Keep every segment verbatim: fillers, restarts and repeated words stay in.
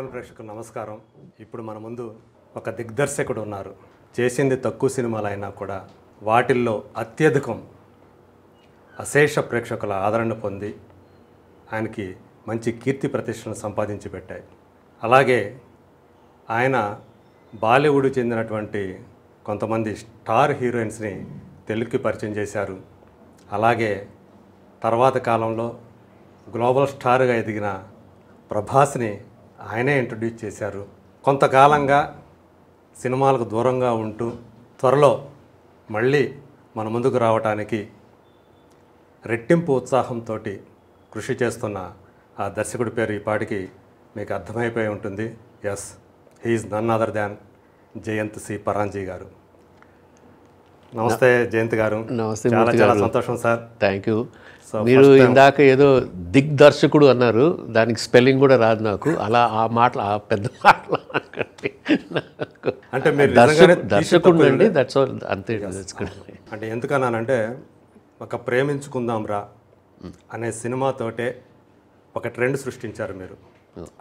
రెవల్ ప్రేక్షకులకు నమస్కారం. ఇప్పుడు మన ముందు ఒక దిగ్దర్శకుడు ఉన్నారు. చేసింది తక్కువ సినిమాలైనా కూడా వాటిల్లో అత్యధికం అశేష ప్రేక్షకుల ఆదరణ పొంది ఆయనకి మంచి కీర్తి ప్రతిష్టను సంపాదించి పెట్టాయి. అలాగే ఆయన బాలీవుడ్ చెందినటువంటి కొంతమంది స్టార్ హీరోయిన్స్ని తెలుగుకి పరిచయం చేశారు. అలాగే తర్వాత కాలంలో గ్లోబల్ స్టార్గా ఎదిగిన ప్రభాస్ని ఆయనే ఇంట్రడ్యూస్ చేశారు. కొంతకాలంగా సినిమాలకు దూరంగా ఉంటూ త్వరలో మళ్ళీ మన ముందుకు రావడానికి రెట్టింపు ఉత్సాహంతో కృషి చేస్తున్న ఆ దర్శకుడి పేరు ఈ పాటికి మీకు అర్థమైపోయి ఉంటుంది. Yes, he is none other than Jayant C Paranjee గారు. నమస్తే జయంత్ గారు. నమస్తే, చాలా చాలా సంతోషం సార్. Thank you. మీరు ఇందాక ఏదో దిగ్దర్శకుడు అన్నారు, దానికి స్పెల్లింగ్ కూడా రాదు నాకు. అలా ఆ మాటలు ఆ పెద్ద మాటలు అంటే దర్శకుడు అండి, దట్స్ ఆల్, అంతే. అంటే ఎందుకన్నానంటే, ఒక ప్రేమించుకుందాం రా అనే సినిమాతోటే ఒక ట్రెండ్ సృష్టించారు మీరు.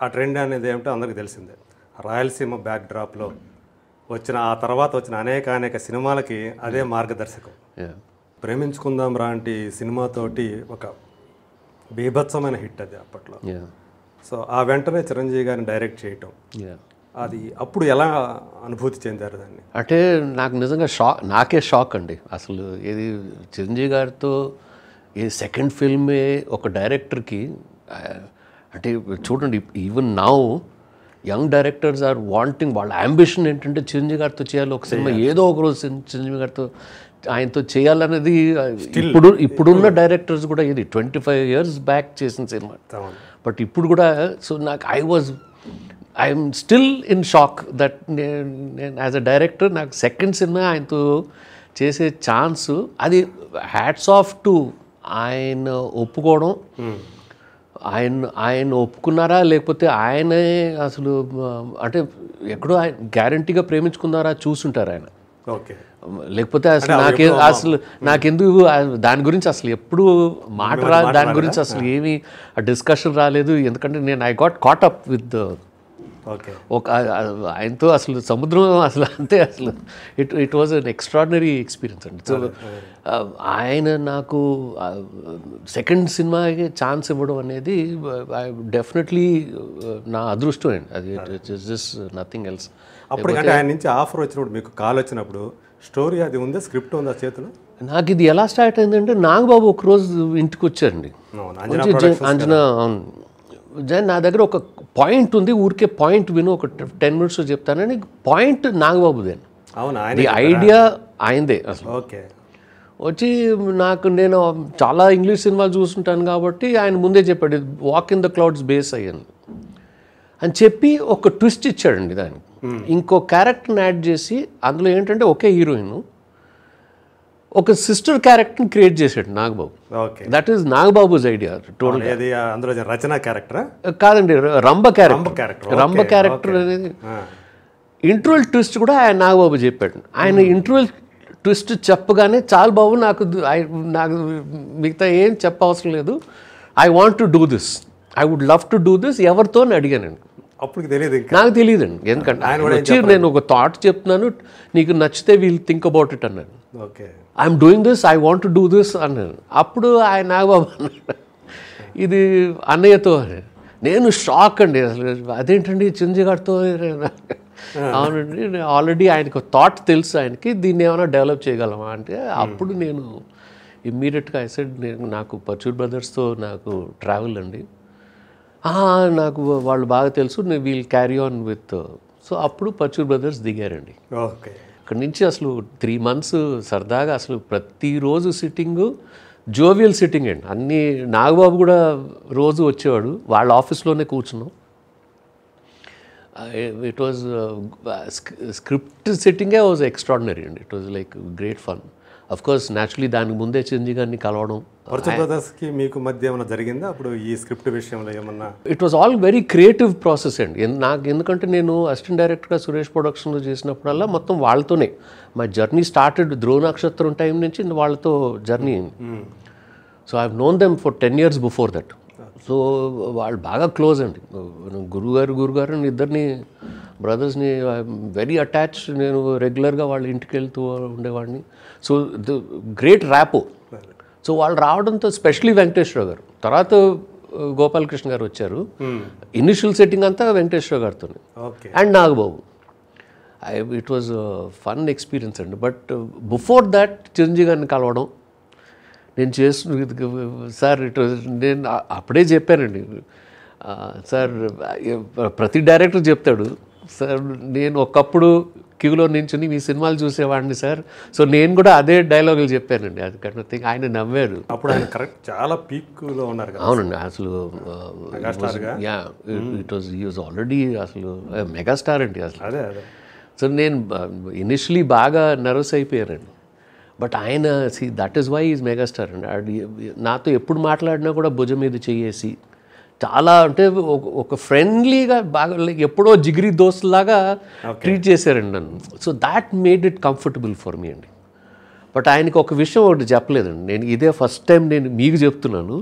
ఆ ట్రెండ్ అనేది ఏమిటో అందరికీ తెలిసిందే. రాయలసీమ బ్యాక్ డ్రాప్లో వచ్చిన ఆ తర్వాత వచ్చిన అనేక అనేక సినిమాలకి అదే మార్గదర్శకం. ప్రేమించుకుందాం లాంటి సినిమాతోటి ఒక బీభత్సమైన హిట్ అది అప్పట్లో. సో ఆ వెంటనే చిరంజీవి గారిని డైరెక్ట్ చేయటం, అది అప్పుడు ఎలా అనుభూతి చెందారు దాన్ని? అంటే నాకు నిజంగా షాక్, నాకే షాక్ అండి. అసలు ఇది చిరంజీవి గారితో ఈ సెకండ్ ఫిల్మే ఒక డైరెక్టర్కి. అంటే చూడండి, even now young directors are wanting, వాళ్ళ అంబిషన్ ఏంటంటే చిరంజీవి గారితో చేయాలి ఒక సినిమా, ఏదో ఒకరోజు చిరంజీవి గారితో ఆయనతో చేయాలనేది. ఇప్పుడు ఇప్పుడున్న డైరెక్టర్స్ కూడా, ఇది ట్వంటీ ఫైవ్ ఇయర్స్ బ్యాక్ చేసిన సినిమా, బట్ ఇప్పుడు కూడా. సో నాకు I was I'm still in shock that నేను నేను యాజ్ అ డైరెక్టర్ నాకు సెకండ్ సినిమా ఆయనతో చేసే ఛాన్స్. అది హ్యాట్స్ ఆఫ్ టు ఆయన ఒప్పుకోవడం. ఆయన ఆయన ఒప్పుకున్నారా లేకపోతే ఆయనే అసలు అంటే ఎక్కడో ఆయన గ్యారంటీగా ప్రేమించుకున్నారా చూసుంటారు ఆయన. ఓకే, లేకపోతే అసలు నాకే అసలు నాకెందుకు దాని గురించి అసలు ఎప్పుడు మాట రా, దాని గురించి అసలు ఏమీ డిస్కషన్ రాలేదు. ఎందుకంటే నేను I got caught up with ఒక ఆయనతో అసలు సముద్రం అసలు అంతే. అసలు it it was an extraordinary experience అండి. సో ఆయన నాకు సెకండ్ సినిమాకి ఛాన్స్ ఇవ్వడం అనేది డెఫినెట్లీ నా అదృష్టం అండి. అది it is just nothing else. అప్పుడు ఆయన నుంచి ఆఫర్ వచ్చినప్పుడు, మీకు కాల్ వచ్చినప్పుడు, స్టోరీ అది ఉందా, స్క్రిప్ట్ ఉందా చేతిలో? నాకు ఇది ఎలా స్టార్ట్ అయిందంటే, నాగబాబు ఒకరోజు ఇంటికి వచ్చారండి. అంజనా, అవును, నా దగ్గర ఒక పాయింట్ ఉంది, ఊరికే పాయింట్ విను, ఒక టెన్ మినిట్స్ చెప్తానని. పాయింట్ నాగబాబుదే, అవును, ఐడియా ఆయనదే అసలు. ఓకే, వచ్చి నాకు, నేను చాలా ఇంగ్లీష్ సినిమాలు చూస్తుంటాను కాబట్టి ఆయన ముందే చెప్పాడు, walk in the clouds base అయ్యాను అని చెప్పి ఒక ట్విస్ట్ ఇచ్చాడండి దానికి. ఇంకో క్యారెక్టర్ని యాడ్ చేసి, అందులో ఏంటంటే ఒకే హీరోయిన్, ఒక సిస్టర్ క్యారెక్టర్ని క్రియేట్ చేశాడు Nagababu. Okay, that is Nagababu's idea total. Rachana character కాదండి, రంభ క్యారెక్టర్. రంభ క్యారెక్టర్ అనేది ఇంటర్వెల్ ట్విస్ట్ కూడా ఆయన నాగబాబు చెప్పాడు. ఆయన ఇంటర్వెల్ ట్విస్ట్ చెప్పగానే, చాలు బాబు, నాకు నాకు మిగతా ఏం చెప్పవసరం లేదు, I want to do this, I would love to do this. ఎవరితో అని అడిగానండి. అప్పుడు తెలియదు, నాకు తెలియదండి. ఎందుకంటే ఆయన వచ్చి, నేను ఒక థాట్ చెప్తున్నాను, నీకు నచ్చితే వీల్ థింక్ అబౌట్ ఇట్ అన్నాడు. Okay, I'm doing this, I want to do this అన్నాడు. అప్పుడు ఆయన నాగబాబు అన్నాడు, ఇది అన్నయ్యతో. నేను షాక్ అండి అసలు. అదేంటండి చిరంజీవి గారితో? అవునండి, ఆల్రెడీ ఆయనకు థాట్ తెలుసు, ఆయనకి దీన్ని ఏమైనా డెవలప్ చేయగలమా అంటే. అప్పుడు నేను ఇమ్మీడియట్గా ఐ సెడ్, నేను నాకు పర్చూర్ బ్రదర్స్తో నాకు ట్రావెల్ అండి, నాకు వాళ్ళు బాగా తెలుసు, నేను we'll carry on with. So అప్పుడు పర్చూర్ బ్రదర్స్ దిగారండి. ఓకే, అక్కడి నుంచి అసలు త్రీ మంత్స్ సరదాగా అసలు ప్రతిరోజు సిట్టింగు, జోవియల్ సిట్టింగ్ అండి. అన్నీ నాగబాబు కూడా రోజు వచ్చేవాడు, వాళ్ళ ఆఫీస్లోనే కూర్చున్నాం. ఇట్ వాజ్ స్క్రిప్ట్ సిట్టింగే వాజ్ ఎక్స్ట్రాడినరీ అండి. It was like great fun. Of course naturally దానికి ముందే చిరంజీవి గారిని కలవడం. ప్రదర్శనకి మీకు మధ్య ఏమైనా జరిగిందా అప్పుడు ఈ స్క్రిప్ట్ విషయంలో ఏమన్నా? It was all very creative process అండి నాకు. ఎందుకంటే నేను అసిస్టెంట్ డైరెక్టర్గా సురేష్ ప్రొడక్షన్లో చేసినప్పుడల్లా మొత్తం వాళ్ళతోనే మై జర్నీ స్టార్టెడ్. ద్రోణాక్షత్రం టైం నుంచి వాళ్ళతో journey. So I have known them for ten years before that. So వాళ్ళు బాగా క్లోజ్ అండి. గురువుగారు గురుగారు ఇద్దరిని బ్రదర్స్ని వెరీ అటాచ్డ్. నేను రెగ్యులర్గా వాళ్ళ ఇంటికి వెళ్తూ ఉండేవాడిని. So the great rapport. So వాళ్ళు రావడంతో స్పెషలీ వెంకటేశ్వరరావు గారు, తర్వాత గోపాలకృష్ణ గారు వచ్చారు. ఇనిషియల్ సెట్టింగ్ అంతా వెంకటేశ్వరరావు గారితోనే and Nagababu. I it was fun experience అండి. బట్ బిఫోర్ దాట్ చిరంజీవి గారిని కలవడం, నేను చేస్తున్న సార్ ఇట్ వాజ్, నేను అప్పుడే చెప్పానండి సార్, ప్రతి డైరెక్టర్ చెప్తాడు సార్, నేను ఒకప్పుడు క్యూలో నించుని మీ సినిమాలు చూసేవాడిని సార్, సో నేను కూడా అదే డైలాగులు చెప్పానండి. అది కట్ థింగ్. ఆయన నవ్వారు. అప్పుడు ఆయన కరెక్ట్ చాలా పీక్లో ఉన్నారు కదా. అవునండి, అసలు yeah it was he was already అసలు మెగాస్టార్ అండి అసలు. అదే అదే. సో నేను ఇనిషియలీ బాగా నర్వస్ అయిపోయానండి. బట్ ఆయన see that is why is megastar అండి. నాతో ఎప్పుడు మాట్లాడినా కూడా భుజం మీద చేసి చాలా, అంటే ఒక ఫ్రెండ్లీగా బాగా ఎప్పుడో జిగిరి దోస్తులాగా ట్రీట్ చేశారండి నన్ను. So that made it comfortable for me అండి. బట్ ఆయనకు ఒక విషయం ఒకటి చెప్పలేదండి, నేను ఇదే ఫస్ట్ టైం నేను మీకు చెప్తున్నాను.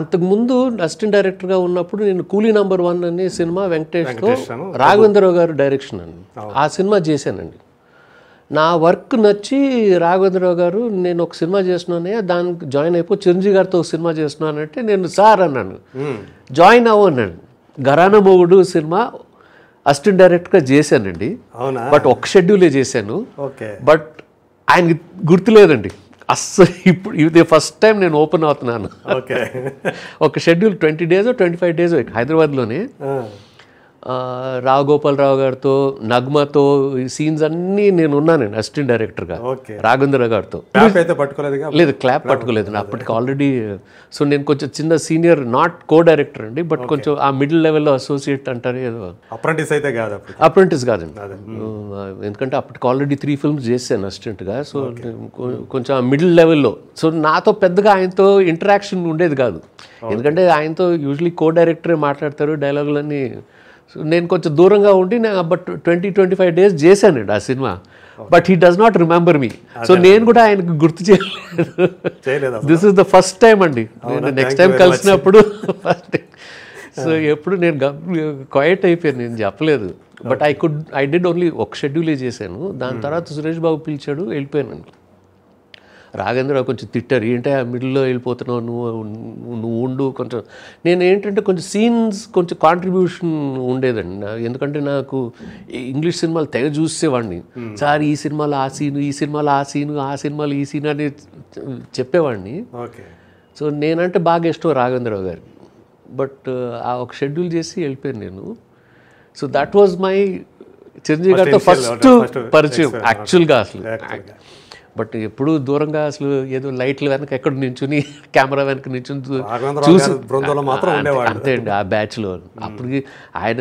అంతకుముందు అసిస్టెంట్ డైరెక్టర్గా ఉన్నప్పుడు నేను కూలీ నంబర్ వన్ అనే సినిమా వెంకటేష్తో రాఘవేంద్రరావు గారు డైరెక్షన్ అండి, ఆ సినిమా చేశానండి. నా వర్క్ నచ్చి రాఘవేంద్రరావు గారు, నేను ఒక సినిమా చేస్తున్నానే, దానికి జాయిన్ అయిపోయి చిరంజీవి గారితో ఒక సినిమా చేస్తున్నానంటే నేను సార్ అన్నాను, జాయిన్ అవ్వన్నాను. ఘరాన మొగుడు సినిమా అసిస్టెంట్ డైరెక్టర్గా చేశానండి. బట్ ఒక షెడ్యూలే చేశాను. బట్ ఆయనకి గుర్తులేదండి అస్సలు. ఇప్పుడు ఇది ఫస్ట్ టైం నేను ఓపెన్ అవుతున్నాను. ఒక schedule twenty days twenty five days హైదరాబాద్లోనే రావు గోపాలరావు గారితో, నగ్మతో ఈ సీన్స్ అన్నీ నేను ఉన్నానండి అసిస్టెంట్ డైరెక్టర్గా రాఘవేంద్ర గారితో. లేదు, క్లాప్ పట్టుకోలేదు అప్పటికి ఆల్రెడీ. సో నేను కొంచెం చిన్న సీనియర్, నాట్ కో డైరెక్టర్ అండి, బట్ కొంచెం ఆ మిడిల్ లెవెల్లో అసోసియేట్ అంటారు. ఏదో అప్రెంటిస్ అయితే కాదు, అప్రెంటిస్ కాదండి. ఎందుకంటే అప్పటికి ఆల్రెడీ త్రీ ఫిల్మ్స్ చేశాను అసిస్టెంట్గా. సో కొంచెం ఆ మిడిల్ లెవెల్లో. సో నాతో పెద్దగా ఆయనతో ఇంటరాక్షన్ ఉండేది కాదు, ఎందుకంటే ఆయనతో యూజువలీ కో డైరెక్టరే మాట్లాడతారు డైలాగులన్నీ. నేను కొంచెం దూరంగా ఉండి నేను but twenty twenty five days చేశానండి ఆ cinema. But he does not remember me. So నేను కూడా ఆయనకు గుర్తు చేయలేదు. This is the first time అండి. నేను నెక్స్ట్ టైం కలిసినప్పుడు ఫస్ట్ టైం. సో ఎప్పుడు నేను క్వైట్ అయిపోయాను, నేను చెప్పలేదు. But I could I did only ఒక షెడ్యూలే చేశాను. దాని తర్వాత సురేష్ బాబు పిలిచాడు, వెళ్ళిపోయానండి. రాఘేంద్రరావు కొంచెం తిట్టారు, ఏంటంటే ఆ మిడిల్లో వెళ్ళిపోతున్నావు నువ్వు నువ్వు ఉండు కొంచెం. నేను ఏంటంటే కొంచెం సీన్స్ కొంచెం కాంట్రిబ్యూషన్ ఉండేదండి. ఎందుకంటే నాకు ఇంగ్లీష్ సినిమాలు తెగ చూసేవాడిని. సార్ ఈ సినిమాలో ఆ సీను, ఈ సినిమాలో ఆ సీను, ఆ సినిమాలో ఈ సీన్ అని చెప్పేవాడిని. సో నేనంటే బాగా ఇష్టం రాఘేంద్రరావు గారికి. బట్ ఆ ఒక షెడ్యూల్ చేసి వెళ్ళిపోయాను నేను. So that was my Chiranjeevi గారితో ఫస్ట్ పరిచయం యాక్చువల్గా అసలు. బట్ ఎప్పుడు దూరంగా అసలు ఏదో లైట్ల వెనక ఎక్కడ నించుని కెమెరా వెనక నించుని చూసి అంతే అండి ఆ బ్యాచ్లో. అప్పటికి ఆయన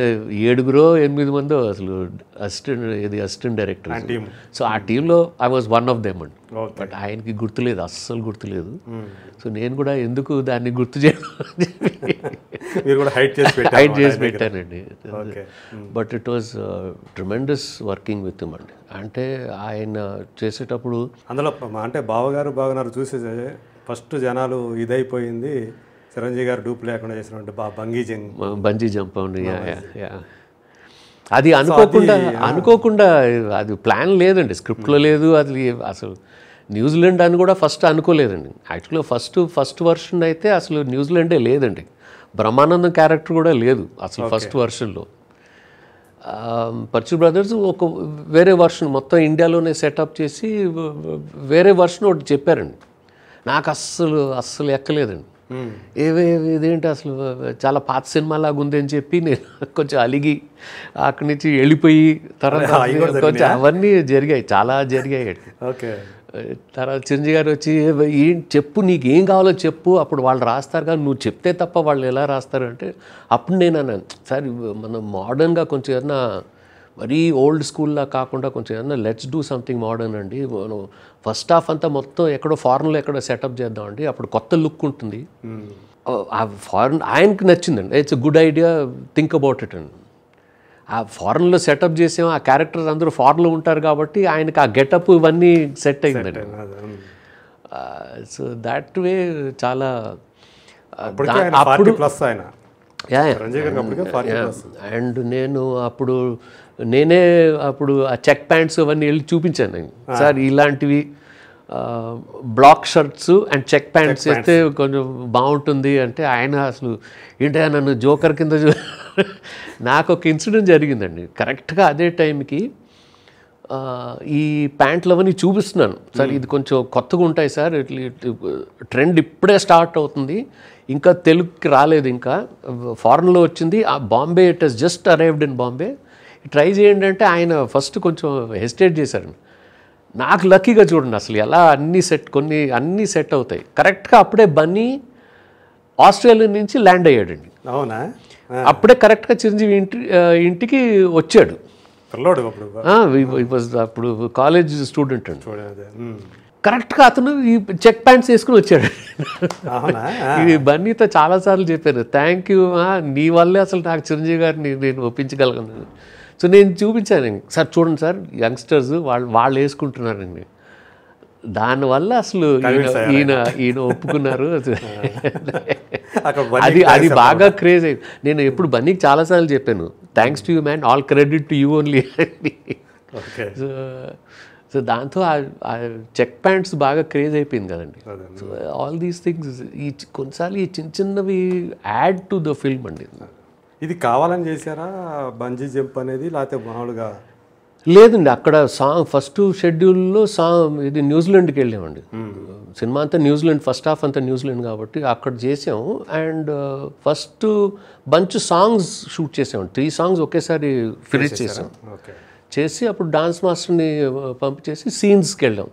ఏడుగురో ఎనిమిది మందో అసలు అసిస్టెంట్ ఇది అసిస్టెంట్ డైరెక్టర్. సో ఆ టీంలో I was one of them అండి. బట్ ఆయనకి గుర్తులేదు, అస్సలు గుర్తులేదు. సో నేను కూడా ఎందుకు దాన్ని గుర్తు చేయను, హైడ్ చేసి పెట్టానండి. But it was tremendous working with him అండి. అంటే ఆయన చేసేటప్పుడు అందులో అంటే బావగారు బావగారు చూసే ఫస్ట్ జనాలు ఇదైపోయింది, చిరంజీవి గారు డూప్ లేకుండా చేసినట్టు బంగీ జంప్ బంజీ జంప్ అండి. అది అనుకోకుండా అనుకోకుండా అది ప్లాన్ లేదండి, స్క్రిప్ట్లో లేదు. అది అసలు న్యూజిలాండ్ అని కూడా ఫస్ట్ అనుకోలేదండి. యాక్చువల్గా ఫస్ట్ ఫస్ట్ వర్షన్ అయితే అసలు న్యూజిలాండే లేదండి. బ్రహ్మానందం క్యారెక్టర్ కూడా లేదు అసలు ఫస్ట్ వర్షన్లో. పర్చు బ్రదర్స్ ఒక వేరే వర్షన్ మొత్తం ఇండియాలోనే సెటప్ చేసి వేరే వర్షన్ ఒకటి చెప్పారండి. నాకు అస్సలు అస్సలు ఎక్కలేదండి. ఏవే ఇదేంటి అసలు చాలా పాత సినిమాలాగా ఉంది అని చెప్పి నేను కొంచెం అలిగి అక్కడి నుంచి వెళ్ళిపోయి తర్వాత కొంచెం అవన్నీ జరిగాయి, చాలా జరిగాయి. తర్వాత చిరంజీవి గారు వచ్చి ఏం చెప్పు, నీకు ఏం కావాలో చెప్పు, అప్పుడు వాళ్ళు రాస్తారు కానీ నువ్వు చెప్తే తప్ప వాళ్ళు ఎలా రాస్తారు అంటే, అప్పుడు నేను అన్నాను సార్ మనం మోడర్న్గా కొంచెం ఏదన్నా మరీ ఓల్డ్ స్కూల్లా కాకుండా కొంచెం ఏదన్నా లెట్స్ డూ సంథింగ్ మోడర్న్ అండి. మనం ఫస్ట్ హాఫ్ అంతా మొత్తం ఎక్కడో ఫారెన్లో ఎక్కడో సెటప్ చేద్దామండి, అప్పుడు కొత్త లుక్ ఉంటుంది. ఆ ఫారెన్ ఆయనకి నచ్చిందండి, it's a good idea, think about it అండి. ఆ ఫారెన్లో సెటప్ చేసాము, ఆ క్యారెక్టర్స్ అందరూ ఫారెన్లో ఉంటారు కాబట్టి ఆయనకు ఆ గెటప్ ఇవన్నీ సెట్ అయిందండి. సో దాట్ వే చాలా అప్పుడు ప్లస్ ఆయన యా అండ్ నేను అప్పుడు నేనే అప్పుడు ఆ చెక్ ప్యాంట్స్ అవన్నీ వెళ్ళి చూపించాను నేను, సార్ ఇలాంటివి black shirts and check pants వేస్తే కొంచెం బాగుంటుంది అంటే, ఆయన అసలు ఏంటో నన్ను జోకర్ కింద. నాకు ఒక ఇన్సిడెంట్ జరిగిందండి, కరెక్ట్గా అదే టైంకి ఈ ప్యాంట్లు అవన్నీ చూపిస్తున్నాను, సార్ ఇది కొంచెం కొత్తగా ఉంటాయి సార్, ట్రెండ్ ఇప్పుడే స్టార్ట్ అవుతుంది, ఇంకా తెలుగుకి రాలేదు, ఇంకా ఫారెన్లో వచ్చింది, ఆ Bombay it has just arrived in Bombay, try చేయండి అంటే ఆయన ఫస్ట్ కొంచెం హెసిటేట్ చేశారు. నాకు లక్కీగా చూడండి అసలు ఎలా అన్నీ సెట్, కొన్ని అన్నీ సెట్ అవుతాయి. కరెక్ట్గా అప్పుడే బన్నీ ఆస్ట్రేలియా నుంచి ల్యాండ్ అయ్యాడండి. అవునా? అప్పుడే కరెక్ట్గా చిరంజీవి ఇంటి ఇంటికి వచ్చాడు. అప్పుడు కాలేజ్ స్టూడెంట్ అండి. కరెక్ట్గా అతను ఈ చెక్ ప్యాంట్స్ వేసుకుని వచ్చాడు. ఇది బన్నీతో చాలాసార్లు చెప్పాను, థ్యాంక్ యూ, నీ వల్లే అసలు నాకు చిరంజీవి గారిని నేను ఒప్పించగలను. సో నేను చూపించానండి, సార్ చూడండి సార్ యంగ్స్టర్స్ వాళ్ళు వాళ్ళు వేసుకుంటున్నారండి, దానివల్ల అసలు ఈయన ఈయన ఒప్పుకున్నారు. అది అది బాగా క్రేజ్ అయింది. నేను ఎప్పుడు బన్నీకి చాలాసార్లు చెప్పాను, thanks to you man, all credit to you only. So so దాంతో ఆ చెక్ ప్యాంట్స్ బాగా క్రేజ్ అయిపోయింది కదండి. సో ఆల్ దీస్ థింగ్స్ ఈ కొన్నిసార్లు ఈ చిన్న చిన్నవి యాడ్ టు ద ఫిల్మ్ అండి. ఇది కావాలని చేశారా బంజీ జంప్ అనేది, లేకపోతే మామూలుగా? లేదండి, అక్కడ సాంగ్ ఫస్ట్ షెడ్యూల్లో సాంగ్ ఇది న్యూజిలాండ్కి వెళ్ళామండి. సినిమా అంతా న్యూజిలాండ్, ఫస్ట్ హాఫ్ అంతా న్యూజిలాండ్ కాబట్టి అక్కడ చేసాము. And first bunch songs shoot చేసాము, త్రీ సాంగ్స్ ఒకేసారి ఫినిష్ చేసాం. చేసి అప్పుడు డాన్స్ మాస్టర్ని పంపించేసి సీన్స్కి వెళ్ళాం.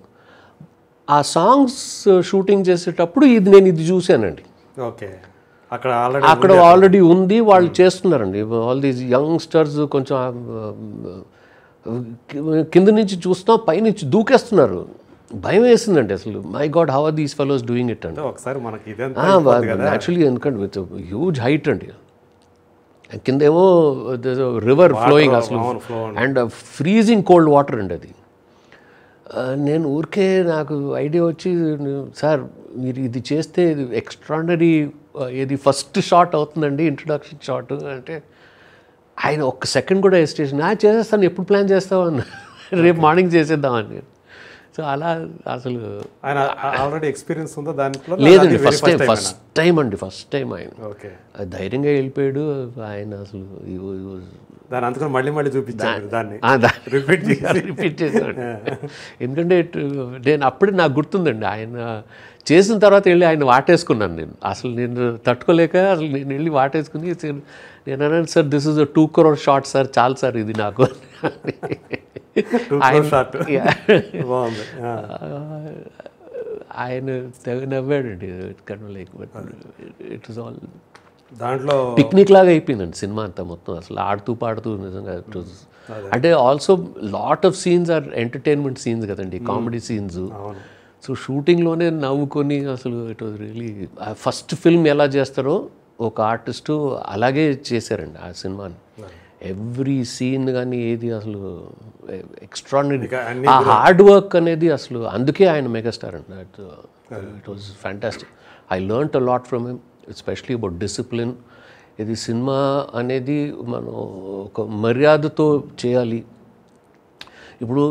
ఆ సాంగ్స్ షూటింగ్ చేసేటప్పుడు ఇది నేను ఇది చూశానండి. ఓకే, అక్కడ అక్కడ ఆల్రెడీ ఉంది, వాళ్ళు చేస్తున్నారండి. ఆల్ దీస్ యంగ్స్టర్స్ కొంచెం కింద నుంచి చూస్తా పైనుంచి దూకేస్తున్నారు, భయం వేసిందండి అసలు. My god, how are these fellows doing it అండి. యాక్చువల్లీ ఎందుకంటే విత్ హ్యూజ్ హైట్ అండి, కిందేమో రివర్ ఫ్లోయింగ్ అసలు, అండ్ ఫ్రీజింగ్ కోల్డ్ వాటర్ అండి అది. నేను ఊరికే నాకు ఐడియా వచ్చి, సార్ మీరు ఇది చేస్తే ఇది ఎక్స్ట్రాడినరీ, ఇది ఫస్ట్ షాట్ అవుతుందండి, ఇంట్రొడక్షన్ షాట్ అంటే, ఆయన ఒక్క సెకండ్ కూడా హెసిటేషన్, ఆ చేసేస్తాను, ఎప్పుడు ప్లాన్ చేస్తావు అన్న, రేపు మార్నింగ్ చేసేద్దామని. సో అలా అసలు ఆయన ఆల్రెడీ ఎక్స్పీరియన్స్ ఉందా దాంట్లో? లేదండి, ఫస్ట్ టైం ఫస్ట్ టైం అండి ఫస్ట్ టైం ఆయన ధైర్యంగా వెళ్ళిపోయాడు. ఆయన అసలు దాన్ని అందుకని మళ్ళీ మళ్ళీ చూపించాను, దాన్ని రిపీట్ చేసి రిపీట్ చేశాను. ఎందుకంటే నేను అప్పుడే నాకు గుర్తుందండి, ఆయన చేసిన తర్వాత వెళ్ళి ఆయన వాటేసుకున్నాను నేను, అసలు నేను తట్టుకోలేక అసలు నేను వెళ్ళి వాటేసుకుని నేను అన్నాను, sir this is a two crore shot sir, చాలు సార్ ఇది నాకు. ఆయన తెగ నవ్వాడండి, ఇట్ వాజ్ ఆల్ దాంట్లో పిక్నిక్ లాగా అయిపోయిందండి సినిమా అంతా మొత్తం, అసలు ఆడుతూ పాడుతూ నిజంగా. అంటే also lot of scenes are entertainment scenes కదండి, కామెడీ సీన్స్. సో షూటింగ్లోనే నవ్వుకొని అసలు it was really first film ఎలా చేస్తారో ఒక ఆర్టిస్టు అలాగే చేశారండి ఆ సినిమాని. ఎవ్రీ సీన్ కానీ ఏది అసలు ఎక్స్ట్రాడినరీ, ఆ హార్డ్ వర్క్ అనేది అసలు, అందుకే ఆయన మెగాస్టార్ అండి. It was fantastic. I learned a lot from him, especially about discipline. ఇది సినిమా అనేది మనం ఒక మర్యాదతో చేయాలి. ఇప్పుడు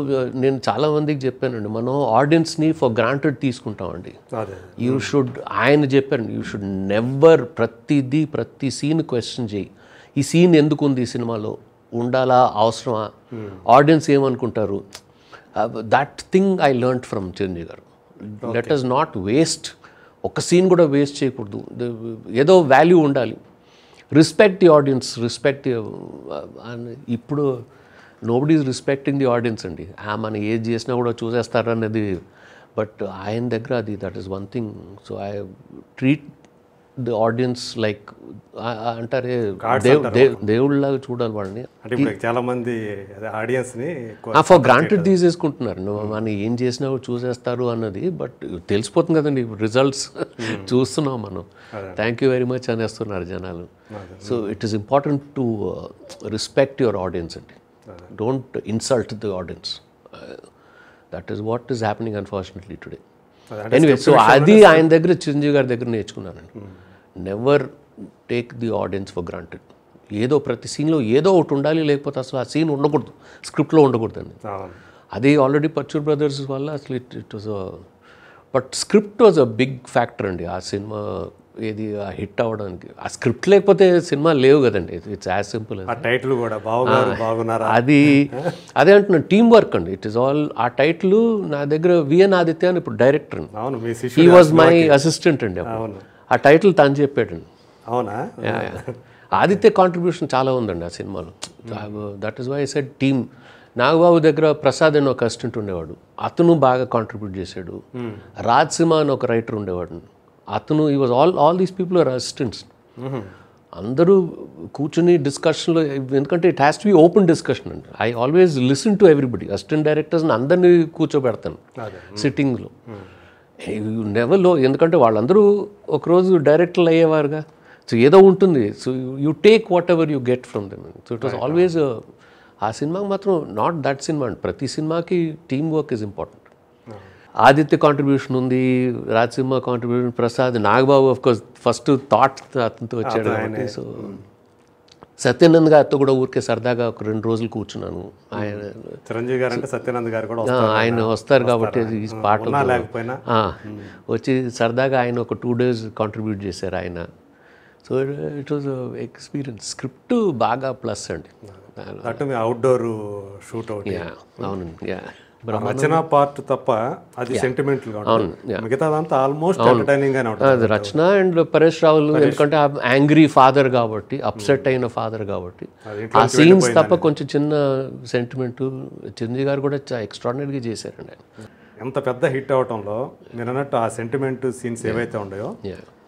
నేను చాలామందికి చెప్పానండి, మనం ఆడియన్స్ని ఫర్ గ్రాంటెడ్ తీసుకుంటామండి. యూ షుడ్, ఆయన చెప్పారండి, యూ షుడ్ నెవర్ ప్రతిదీ ప్రతి సీన్ క్వశ్చన్ చేయి. ఈ సీన్ ఎందుకు ఉంది ఈ సినిమాలో, ఉండాలా అవసరమా, ఆడియన్స్ ఏమనుకుంటారు, that thing I learned from Chiranjeevi గారు. లెట్ అస్ నాట్ వేస్ట్, ఒక సీన్ కూడా వేస్ట్ చేయకూడదు, ఏదో వాల్యూ ఉండాలి, రెస్పెక్ట్ ది ఆడియన్స్, రెస్పెక్ట్. ఇప్పుడు nobody is respecting the audience అండి, మనం ఏది చేసినా కూడా చూసేస్తారు అనేది. బట్ ఆయన దగ్గర అది, that is one thing. So I treat the audience like, అంటారే దేవుళ్ళలాగా చూడాలి వాళ్ళని. చాలా మంది ఆడియన్స్ని ఫర్ గ్రాంటెడ్ తీసేసుకుంటున్నారు, మనం ఏం చేసినా చూసేస్తారు అన్నది. బట్ తెలిసిపోతుంది కదండి, రిజల్ట్స్ చూస్తున్నాం మనం, థ్యాంక్ యూ వెరీ మచ్ అనేస్తున్నారు జనాలు. So it is important to respect your audience అండి, don't insult the audience. That is what is happening unfortunately today. Anyway, so అది ఆయన దగ్గర, చిరంజీవి గారి దగ్గర నేర్చుకున్నానండి. never take the audience for granted. Yedo prati scene lo yedo ot undali lekapothe asalu aa scene undakuddu, script lo undakuddu. Adi already Pachur Brothers valla asalu it was a, but script was a big factor andi aa cinema ఏది ఆ hit అవడానికి. ఆ script లేకపోతే cinema లేవు కదండి. It's as simple. ఆ title కూడా బాగున్నారు బాగున్నారు అది అదే అంటున్నాను, టీమ్ వర్క్ అండి. It is all. ఆ టైటిల్ నా దగ్గర విఎన్ ఆదిత్య అని ఇప్పుడు డైరెక్టర్ అండి, హీ వాజ్ మై అసిస్టెంట్ అండి. ఆ టైటిల్ తాను చెప్పాడండి. అవునా, ఆదిత్య కాంట్రిబ్యూషన్ చాలా ఉందండి ఆ సినిమాలో. That is why I said team. Nagababu దగ్గర ప్రసాద్ అని ఒక అసిస్టెంట్ ఉండేవాడు, అతను బాగా కాంట్రిబ్యూట్ చేశాడు. రాజ్సిమా అని ఒక రైటర్ ఉండేవాడు, అతను. ఈ was all all these people are assistants. అందరూ కూర్చుని డిస్కషన్లో, ఎందుకంటే it has to be open discussion అండి. I always listen to everybody. Assistant డైరెక్టర్స్ని అందరినీ కూర్చోబెడతాను సిట్టింగ్లో. నెవర్లో, ఎందుకంటే వాళ్ళందరూ ఒకరోజు డైరెక్టర్లు అయ్యేవారుగా. సో ఏదో ఉంటుంది. So you take whatever you get from them. So it was always. ఆ సినిమాకి మాత్రం నాట్ దట్ సినిమా అండి, ప్రతి సినిమాకి team work is important. Aditya contribution ఉంది, Rajasimha contribution, Prasad, Nagababu of course first thought అతనితో వచ్చాడు. సో సత్యానంద్ గారితో కూడా ఊరికే సరదాగా ఒక రెండు రోజులు కూర్చున్నాను. ఆయన చిరంజీవి గారు అంటే సత్యానంద్ గారు కూడా ఆయన వస్తారు కాబట్టి ఈ పాటలు వచ్చి సరదాగా ఆయన ఒక టూ డేస్ కాంట్రిబ్యూట్ చేశారు ఆయన. So it was experience. Script బాగా ప్లస్ అండి. Outdoor shoot out. అవునండి, రచన పార్ట్ తప్ప అది సెంటిమెంటల్ గా ఉంటుంది. మిగతాదంతా ఆల్మోస్ట్ ఎంటర్టైనింగ్ గానే ఉంటుంది. అది రచన అండ్ పరేష్ రావుల్, ఎందుకంటే యాంగ్రీ ఫాదర్ కాబట్టి, అప్సెట్ అయిన ఫాదర్ కాబట్టి, ఆ సీన్స్ తప్ప కొంచెం చిన్న సెంటిమెంట్. చిరంజీవి గారు కూడా ఎక్స్ట్రాడినరీగా చేశారండి. ఎంత పెద్ద హిట్ అవటంలో మీరు అన్నట్టు ఆ సెంటిమెంట్ సీన్స్ ఏవైతే ఉన్నాయో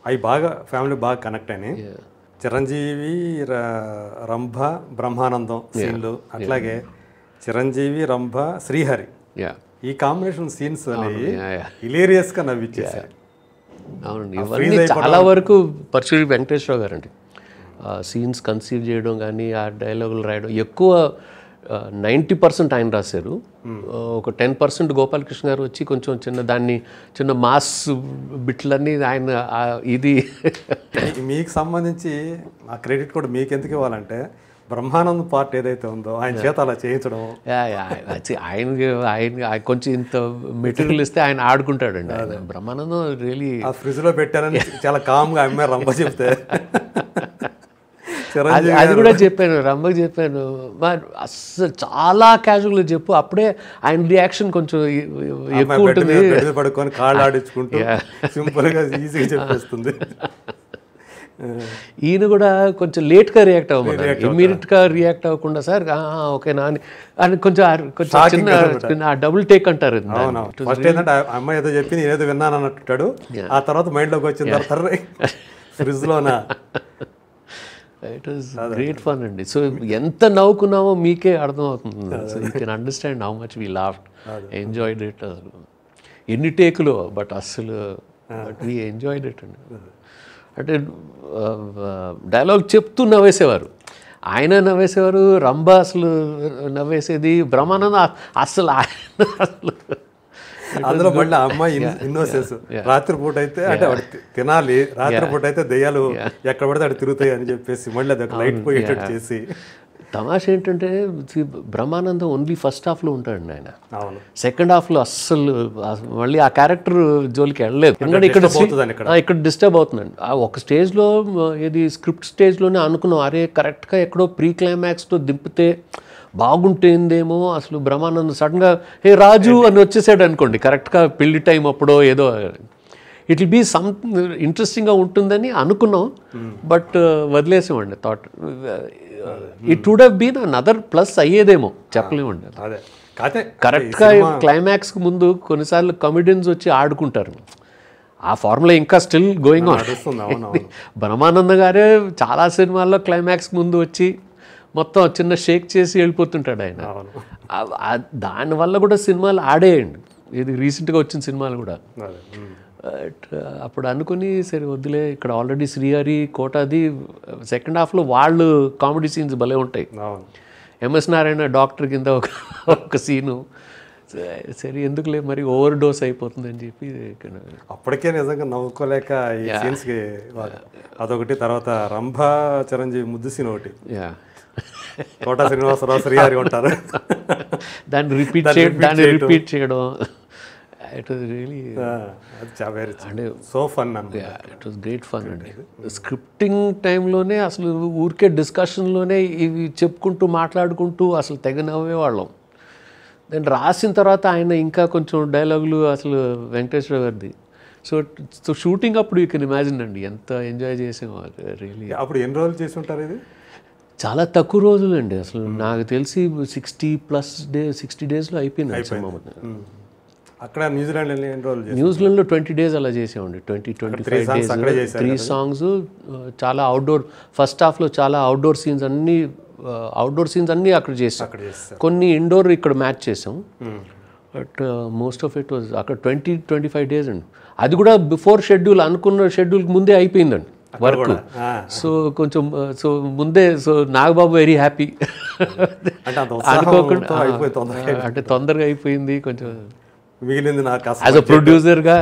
అవి బాగా ఫ్యామిలీ బాగా కనెక్ట్ అయినాయి. చిరంజీవి, రంభ, బ్రహ్మానందం సీన్లు, అట్లాగే చిరంజీవి, రంభ, శ్రీహరి, ఈ కాంబినేషన్ సీన్స్ అనేవి హిలేరియస్ గా నవ్వించేశారు. అవునండి, ఇవన్నీ చాలా వరకు పర్చుడి వెంకటేష్ రావు గారు అండి. సీన్స్ కన్సీవ్ చేయడం కానీ, ఆ డైలాగులు రాయడం ఎక్కువ నైంటీ పర్సెంట్ ఆయన రాశారు. ఒక టెన్ పర్సెంట్ గోపాలకృష్ణ గారు వచ్చి కొంచెం చిన్న దాన్ని చిన్న మాస్ బిట్లన్నీ ఆయన. ఇది మీకు సంబంధించి ఆ క్రెడిట్ కూడా మీకు ఎందుకు ఇవ్వాలంటే, బ్రహ్మానంద పార్ట్ ఏదైతే ఉందో ఆయన చేత అలా చేయించడం. ఆయన ఆయన కొంచెం ఇంత మెటీరియల్ ఇస్తే ఆయన ఆడుకుంటాడండి. ఆయన బ్రహ్మానందం రియలీ ఆ ఫ్రిడ్జ్ లో పెట్టారని చాలా కామ్గా అమ్మారు రంభ చెప్తే. అది కూడా చెప్పాను రంభకి, చెప్పాను అస్సలు చాలా క్యాజువల్గా చెప్పు, అప్పుడే ఆయన రియాక్షన్ కొంచెం ఎక్కువ ఉంటుంది. పడుకొని కాళ్ళు ఆడించుకుంటూ సింపుల్గా ఈజీగా చెప్పేస్తుంది. ఈయన కూడా కొంచెం లేట్గా రియాక్ట్ అవ్వమని, ఇమ్మీడియట్గా రియాక్ట్ అవ్వకుండా సార్ ఓకేనా అని అని కొంచెం కొంచెం ఆ డబుల్ టేక్ అంటారు. అమ్మాయి ఏదో చెప్పి నేనేదో విన్నాను అన్నట్టు, ఆ తర్వాత మైండ్లోకి వచ్చిన తర్వాత ఫ్రిడ్జ్లోనా. ఇట్ వాజ్ గ్రేట్ ఫన్ అండి. సో ఎంత నవ్వుకున్నామో మీకే అర్థం అవుతుంది. So you can understand how much we laughed, enjoyed it. ఎన్ని టేకులు, బట్ అస్సలు బట్ వీ ఎంజాయ్డ్ ఇట్ అండి. అంటే డైలాగ్ చెప్తూ నవ్వేసేవారు, ఆయన నవ్వేసేవారు, రంభ అసలు నవ్వేసేది, బ్రహ్మానంద అస్సలు ఆయన అసలు అందులో మళ్ళీ అమ్మాయి ఇన్నోసెన్స్. రాత్రిపూట అయితే అంటే తినాలి, రాత్రిపూట అయితే దయ్యాలు ఎక్కడ పడితే అక్కడ తిరుగుతాయి అని చెప్పేసి మళ్ళీ అది లైట్ పోయేటట్టు చేసి. తమాషా ఏంటంటే బ్రహ్మానందం ఓన్లీ ఫస్ట్ హాఫ్లో ఉంటాడండి ఆయన. సెకండ్ హాఫ్లో అస్సలు మళ్ళీ ఆ క్యారెక్టర్ జోలికి వెళ్ళలేదు, ఎందుకంటే ఇక్కడ ఇక్కడ డిస్టర్బ్ అవుతుందండి. ఒక స్టేజ్లో ఇది స్క్రిప్ట్ స్టేజ్లోనే అనుకున్నాం, అరే కరెక్ట్గా ఎక్కడో ప్రీ క్లైమాక్స్తో దింపితే బాగుంటుందేమో. అసలు బ్రహ్మానందం సడన్గా హే రాజు అని వచ్చేసాడు అనుకోండి, కరెక్ట్గా పెళ్లి టైం అప్పుడో ఏదో, ఇట్ విల్ బీ సమ్ ఇంట్రెస్టింగ్గా ఉంటుందని అనుకున్నాం, బట్ వదిలేసామండి thought. It would have been another plus అయ్యేదేమో, చెప్పలేమండి. అదే కరెక్ట్గా క్లైమాక్స్కి ముందు కొన్నిసార్లు కమెడియన్స్ వచ్చి ఆడుకుంటారు. ఆ ఫార్ములా ఇంకా స్టిల్ గోయింగ్ ఆన్. బ్రహ్మానంద గారే చాలా సినిమాల్లో క్లైమాక్స్ ముందు వచ్చి మొత్తం చిన్న షేక్ చేసి వెళ్ళిపోతుంటాడు ఆయన. దానివల్ల కూడా సినిమాలు ఆడేయండి. ఇది రీసెంట్గా వచ్చిన సినిమాలు కూడా అప్పుడు అనుకుని సరే వద్దులే, ఇక్కడ ఆల్రెడీ శ్రీహరి కోటాది సెకండ్ హాఫ్లో వాళ్ళు కామెడీ సీన్స్ భలే ఉంటాయి. ఎంఎస్ నారాయణ డాక్టర్ కింద ఒక ఒక సీను, సరే ఎందుకులే మరి ఓవర్ డోస్ అయిపోతుందని చెప్పి అప్పటికే నిజంగా నవ్వుకోలేక ఈ సీన్స్కి అదొకటి. తర్వాత రంభ చిరంజీవి ముద్దు సీన్ ఒకటి, కోట శ్రీనివాసరావు శ్రీహారి ఉంటారు, దాన్ని రిపీట్ చేయడం దాన్ని రిపీట్ చేయడం ఇట్ వాజ్ రియలీ అంటే సో ఫన్ అండి. ఇట్ వాజ్ గ్రేట్ ఫన్ అండి. స్క్రిప్టింగ్ టైంలోనే అసలు ఊరికే డిస్కషన్లోనే ఇవి చెప్పుకుంటూ మాట్లాడుకుంటూ అసలు తెగ నవ్వేవాళ్ళం. దాన్ని రాసిన తర్వాత ఆయన ఇంకా కొంచెం డైలాగులు అసలు వెంకటేష్ రావు గారిది. సో సో షూటింగ్ అప్పుడు యూ కెన్ ఇమాజిన్ అండి ఎంత ఎంజాయ్ చేసాము రియలీ. అప్పుడు ఎన్ని రోజులు చేసి ఉంటారు? ఇది చాలా తక్కువ రోజులు అండి, అసలు నాకు తెలిసి సిక్స్టీ ప్లస్ డే సిక్స్టీ డేస్లో అయిపోయింది. అక్కడ న్యూజిలాండ్ న్యూజిలాండ్లో ట్వంటీ డేస్ అలా చేసామండి, twenty twenty five days three songs. చాలా అవుట్డోర్ ఫస్ట్ హాఫ్లో చాలా అవుట్డోర్ సీన్స్ అన్నీ అవుట్డోర్ సీన్స్ అన్నీ అక్కడ చేసాం, కొన్ని ఇండోర్ ఇక్కడ మ్యాచ్ చేసాం. But most of it was అక్కడ ట్వంటీ ట్వంటీ ఫైవ్ డేస్ అండి. అది కూడా బిఫోర్ షెడ్యూల్, అనుకున్న షెడ్యూల్కి ముందే అయిపోయిందండి వర్క్. సో కొంచెం సో ముందే సో నాగబాబు వెరీ హ్యాపీ, అనుకోకుండా అంటే తొందరగా అయిపోయింది కొంచెం. మిగిలింది నాకు యాజ్ అ ప్రొడ్యూసర్గా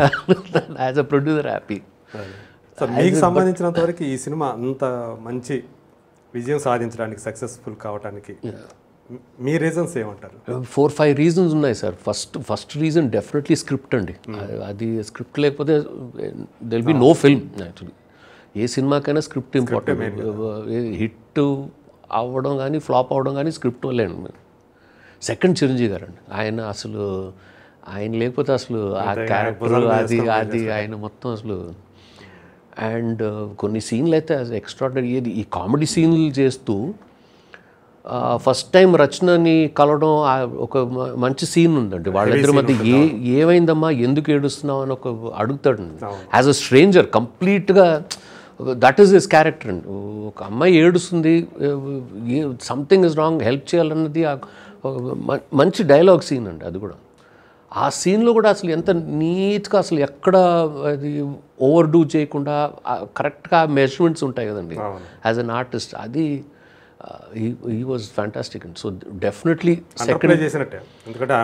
as a producer happy. So మీకు సంబంధించినంత వరకు ఈ సినిమా అంత మంచి విజయం సాధించడానికి సక్సెస్ఫుల్ కావడానికి మీ రీజన్స్ ఏమంటారు? ఫోర్ ఫైవ్ రీజన్స్ ఉన్నాయి sir. First first reason definitely script అండి. అది స్క్రిప్ట్ లేకపోతే there will be no film. Actually ఏ సినిమాకైనా స్క్రిప్ట్ ఇంపార్టెంట్. హిట్ అవ్వడం కానీ ఫ్లాప్ అవ్వడం కానీ స్క్రిప్ట్ వల్లే అండి. సెకండ్ చిరంజీవి గారు అండి, ఆయన అసలు ఆయన లేకపోతే అసలు ఆ క్యారెక్టర్ అది అది ఆయన మొత్తం అసలు. అండ్ కొన్ని సీన్లు అయితే ఎక్స్ట్రాడనరీ. ఏది ఈ కామెడీ సీన్లు చేస్తూ ఫస్ట్ టైం రచనని కలవడం ఒక మంచి సీన్ ఉందండి. వాళ్ళిద్దరి మధ్య ఏ ఏమైందమ్మా ఎందుకు ఏడుస్తున్నావు అని ఒక అడుగుతాడు యాజ్ అ స్ట్రేంజర్ కంప్లీట్గా. దట్ ఈస్ హిస్ క్యారెక్టర్ అండి. ఒక అమ్మాయి ఏడుస్తుంది, సంథింగ్ ఇస్ రాంగ్, హెల్ప్ చేయాలన్నది మంచి డైలాగ్ సీన్ అండి. అది కూడా ఆ సీన్లో కూడా అసలు ఎంత నీట్గా అసలు ఎక్కడ అది ఓవర్ డూ చేయకుండా కరెక్ట్గా మెజర్మెంట్స్ ఉంటాయి కదండి యాజ్ అన్ ఆర్టిస్ట్. అది he was fantastic and so definitely second చేసినట్టే. ఎందుకంటే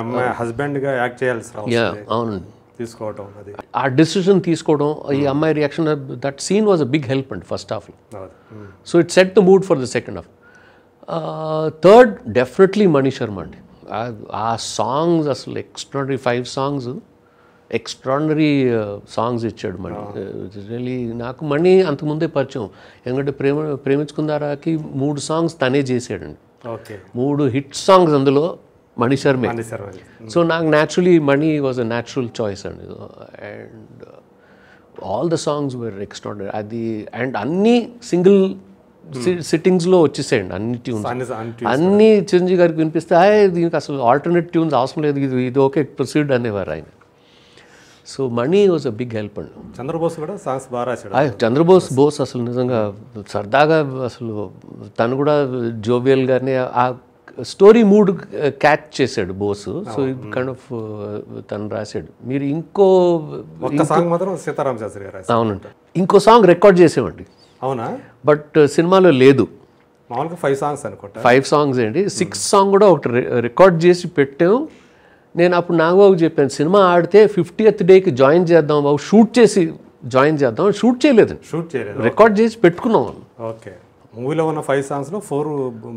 హస్బెండ్గా యాక్ట్ చేయాల్సి అవునండి తీసుకోవడం, అది ఆ డిసిషన్ తీసుకోవడం, ఈ అమ్మాయి reaction, that scene was a big help అండి ఫస్ట్ హాఫ్లో. So it set the mood for the second half. Third definitely Manisharma అండి. ఆ సాంగ్స్ అసలు extraordinary five songs extraordinary songs ఇచ్చాడు మణి. రియలీ నాకు మణి అంతకుముందే పరిచయం, ఎందుకంటే ప్రేమ ప్రేమించుకుందారాకి మూడు సాంగ్స్ తనే చేసాడండి. ఓకే, మూడు హిట్ సాంగ్స్ అందులో మణిశర్మే. సో నాకు naturally Mani was a natural choice అండి. And all the songs were extraordinary అది. అండ్ అన్నీ సింగిల్ సిట్టింగ్స్లో వచ్చేసేయండి అన్ని ట్యూన్స్, అన్ని చిరంజీవి గారికి వినిపిస్తే దీనికి అసలు ఆల్టర్నేట్ ట్యూన్స్ అవసరం లేదు, ఇది ఇది ఓకే ప్రొసీడ్ అనేవారు ఆయన. So Mani was a big help అండి. చంద్రబోస్ కూడా సాంగ్స్ బాగా రాశాడు. చంద్రబోస్ బోస్ అసలు నిజంగా సరదాగా అసలు తను కూడా జోవియల్ గారిని ఆ స్టోరీ మూడ్ క్యాచ్ చేశాడు బోస్. సో కైండ్ ఆఫ్ తను రాశాడు. మీరు ఇంకో సాంగ్ మాత్రం సీతారామ శాస్త్రి గారు రాశారు. అవునండి, ఇంకో సాంగ్ రికార్డ్ చేసేవండి. అవునా? బట్ సినిమాలో లేదు. మామూలుగా ఫైవ్ సాంగ్స్ అనుకుంటా, ఫైవ్ సాంగ్స్ అండి. సిక్స్ సాంగ్ కూడా ఒకటి రికార్డ్ చేసి పెట్టాం. నేను అప్పుడు నాగబాబు చెప్పాను, సినిమా ఆడితే ఫిఫ్టీయత్ డేకి జాయిన్ చేద్దాం బాబు, షూట్ చేసి జాయిన్ చేద్దాం. షూట్ చేయలేదు, షూట్ చేయలేదు, రికార్డ్ చేసి పెట్టుకున్నాం. ఓకే, మూవీలో ఉన్న ఫైవ్ సాంగ్స్లో ఫోర్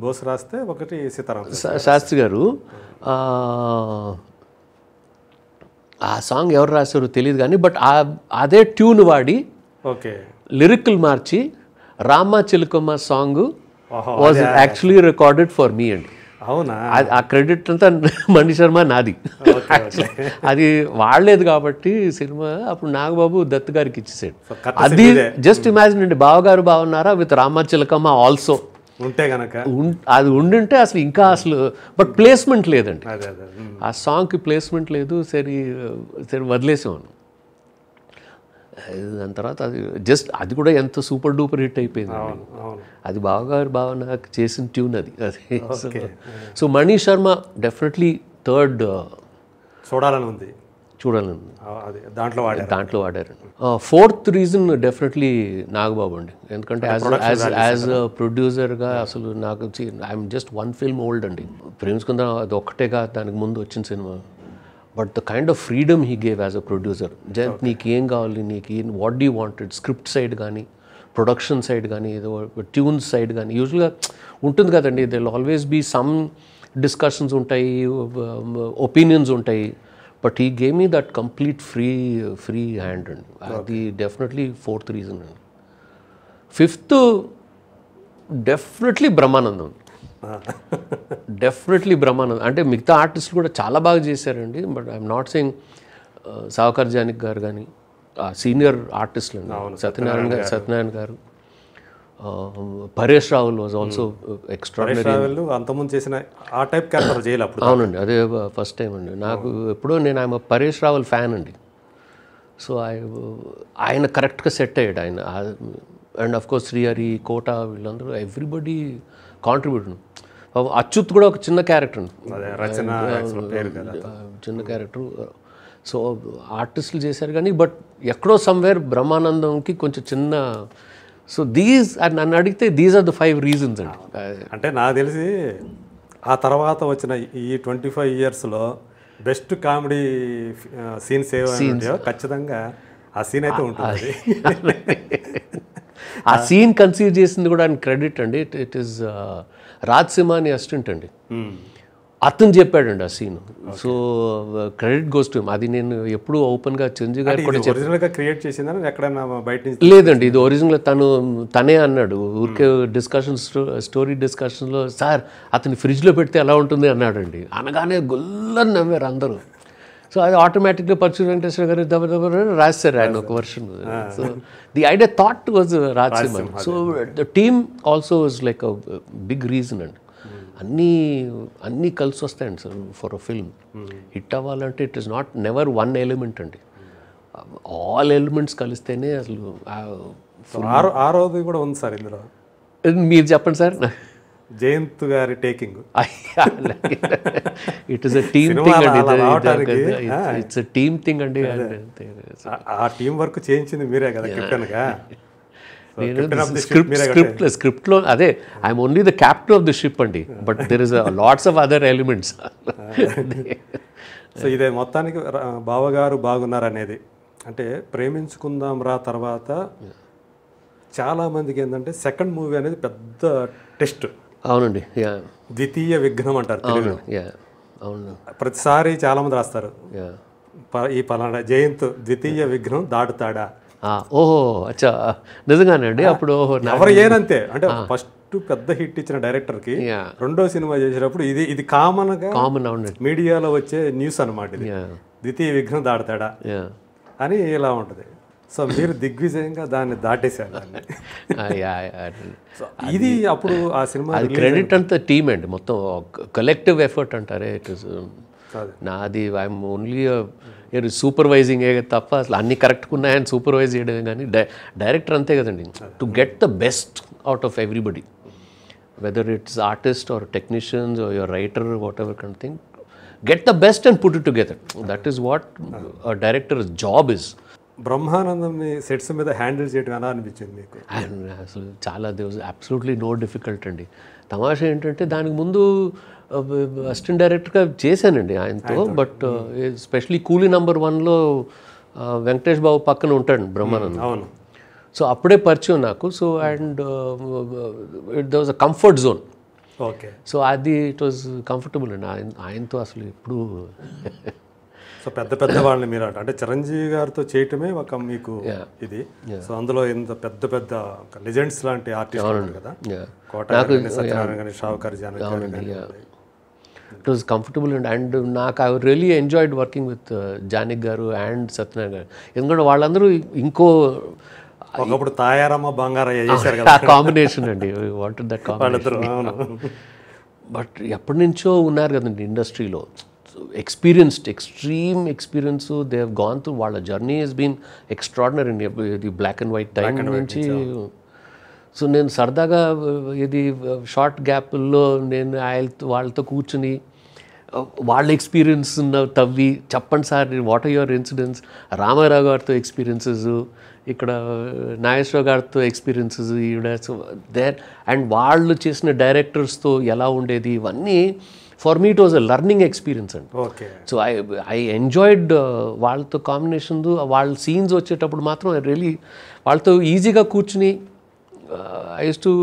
బోస్ రాస్తే ఒకటి సీతారామ శాస్త్రి గారు. ఆ సాంగ్ ఎవరు రాశారో తెలియదు కానీ బట్ అదే ట్యూన్ వాడి ఓకే లిరిక్లు మార్చి Rama Chilukamma song was actually recorded for me అండి. అవునా? ఆ క్రెడిట్ అంతా మణిశర్మ నాది. అది వాడలేదు కాబట్టి సినిమా అప్పుడు నాగబాబు దత్ గారికి ఇచ్చేసాడు. అది జస్ట్ ఇమాజిన్ అండి, బావగారు బాగున్నారా విత్ రామ చిలుకమ్మ ఆల్సో ఉంటే కనుక అది ఉండింటే అసలు ఇంకా అసలు. బట్ ప్లేస్మెంట్ లేదండి ఆ సాంగ్కి, ప్లేస్మెంట్ లేదు. సరే సరే వదిలేసాను. దాని తర్వాత అది జస్ట్ అది కూడా ఎంత సూపర్ డూపర్ హిట్ అయిపోయింది. అది బావగారు బావ నాకు చేసిన ట్యూన్ అది. అది సో మణిశర్మ డెఫినెట్లీ థర్డ్ చూడాలని ఉంది, చూడాలని ఉంది దాంట్లో దాంట్లో వాడారండి. ఫోర్త్ రీజన్ డెఫినెట్లీ నాగబాబు అండి. ఎందుకంటే యాజ్ యాజ్ యాజ్ అ ప్రొడ్యూసర్గా అసలు నాకు I'm just one film old అండి. ప్రేమించుకుందాం అది ఒక్కటేగా, దానికి ముందు వచ్చిన cinema. But the kind of freedom he gave as a producer, okay. What do you wanted? Script side, gaani, production side, gaani, tunes side. Gaani. Usually, there will always be some discussions, untai, opinions. Untai, but he gave me that complete free, free hand. Okay. Definitely fourth reason. Fifth, definitely Brahmanandam. Definitely Brahmanandam. And mikta artists kuda chaala baaga chesarundi, but I am not saying uh, Savakar Janik garu gaani, uh, senior artists lanu, no, Satyanarayan garu, uh, Paresh Rawal was also hmm. uh, extraordinary. Paresh Rawal antamun chesina aa type character cheyala appudu. Avunundi, ade first time andi. Naaku eppudu nenu I am a Paresh Rawal fan andi. So I ayana correct ga set ayyadu ayana. And of course Srihari, Kota, villandaru everybody contributed. Achyut kuda oka chinna character rachana chinna character, so artists chesaru gaani, but ekkado somewhere Brahmanandam ki koncha chinna. So these and nan adigithe these are the five reasons ante naaku telisi aa tarvata vachina ee twenty-five years lo best comedy scenes evayo kachithanga aa scene aithe untundi. A scene conceive chesindi kuda and credit andi, it, it is uh, Raj Simani assistant andi. Athan cheppadu andi a scene. So uh, credit goes to him. Adi nenu eppudu open ga Chiranjeevi garu kuda original ga create chesindana ekkada byte nunchi ledandi, idu original tanu tane annadu. Urke discussions story discussion lo sir athani fridge lo petthe ela untundi annadu andi. Anagane gollan navvaru andaru. So I automatically pursued Venkatesh garu Raj sir and oka version. So the idea thought was uh, Raj Simhan. So the team also is like a, a big reason. And anni anni kalsu vastayi sir for a film. Hit avvalante it is not never one element andi. All elements kalistene asalu aa roju kuda undi sir indulo. Meer cheppandi sir. Jayantu garu taking. It is a team thing andi. It's a team thing andi. Aa team work cheyinchindi mere kada captain ga. Script script lo ade I am only the captain of the ship andi, but there is a lots of other elements. So ide mottaniki bava garu baagunnaru anedi ante preminchukundam ra tarvata chaala mandiki endante second movie anedi pedda test. అవునండి yeah ద్వితీయ విఘ్నం అంటారు తెలుగులో. Yeah అవును ప్రతిసారి చాలా మంది రాస్తారు యా ఈ పలానా జయంత్ ద్వితీయ విఘ్నం దాటుతాడా. ఓహో అచ్చా నిజంగానండి. అప్పుడు ఎవరు ఏనంతే అంటే ఫస్ట్ పెద్ద హిట్ ఇచ్చిన డైరెక్టర్ కి రెండో సినిమా చేసేటప్పుడు ఇది ఇది కామన్ గా కామన్ అవునండి మీడియాలో వచ్చే న్యూస్ అన్నమాట. ఇది ద్వితీయ విఘ్నం దాటుతాడా అని ఇలా ఉంటుంది. సో మీరు దిగ్విజయంగా దాన్ని దాటేశారు. ఇది అప్పుడు ఆ సినిమా క్రెడిట్ అంతా టీమ్ అండి, మొత్తం కలెక్టివ్ ఎఫర్ట్ అంటారే. ఇట్ ఇస్ నాది ఐఎమ్ ఓన్లీ సూపర్వైజింగ్ ఏ తప్ప అసలు అన్ని కరెక్ట్గా ఉన్నాయని సూపర్వైజ్ చేయడమే కానీ డైరెక్టర్ అంతే కదండి. To get the best out of everybody whether it's artist or technicians or your writer whatever kind thing, get the best and put it together. That is what director job is. బ్రహ్మానందంని sets మీద handle చేయడం ఎలా అనిపించింది మీకు? అసలు చాలా does absolutely no difficult అండి. తమాషా ఏంటంటే దానికి ముందు అసిస్టెంట్ డైరెక్టర్గా చేశానండి ఆయనతో, బట్ ఎస్పెషలీ కూలీ నంబర్ వన్లో వెంకటేష్ బాబు పక్కన ఉంటాడు బ్రహ్మానందం. అవును. సో అప్పుడే పరిచయం నాకు. So and it the was a comfort zone. Okay. So అది ఇట్ వాజ్ కంఫర్టబుల్ అండి ఆయనతో అసలు ఎప్పుడు. సో పెద్ద పెద్ద వాళ్ళని మీరు అంటే చిరంజీవి గారితో చేయటమే ఒక మీకు ఇది. సో అందులో ఇంత పెద్ద పెద్ద లెజెండ్స్ లాంటి ఆర్టిస్ట్ ఉన్నారు కదా, కోటగాని సత్యనారాయణ గాని షావుకర్ జానకి గాని. It was comfortable and and నాకు I really enjoyed working with జానక్ గారు అండ్ సత్యనారాయణ గారు. ఎందుకంటే వాళ్ళందరూ ఇంకో ఒకప్పుడు తాయారమ్మ బంగారయ్య చేశారు కదా కాంబినేషన్ అండి. Wanted that combination. బట్ ఎప్పటి నుంచో ఉన్నారు కదండి ఇండస్ట్రీలో, experienced, extreme experience. They have gone through, their journey has been extraordinary in the black and white time. So nen sardaga idi short gap lo nen vaalto kuchuni vaalla experience unna tavvi cheppan sir what are your incidents, Ramarao gartho experiences, ikkada Nayeshra gartho experiences, so there and vaallu chesina directors tho ela undedi ivanni for me it was a learning experience. Okay. So I I enjoyed వాళ్ళతో combination వాళ్ళ scenes వచ్చేటప్పుడు మాత్రం I really వాళ్ళతో ఈజీగా కూర్చుని I used to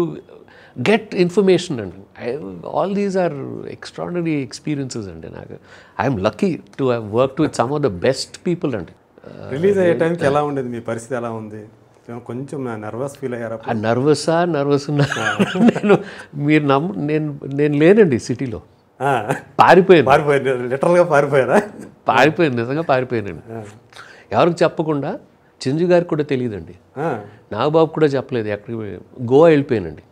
get information, and I, all these are extraordinary experiences, and I am lucky to have worked with some of the best people. And uh, release at time kela undedi mee paristhiti ela undi nenu koncham nervous feel ayyara aa nervous ah nervous unna nenu meer nenu nenu lenandi city lo aa paaripoyindi paaripoyindi literal ga paaripoyara paaripoyindi nijanga paaripoyinandi evariki cheppakunda Chinju garu kuda teliyadandi aa Nagababu kuda cheppaledu ekkadi Goa ellipoyinandi.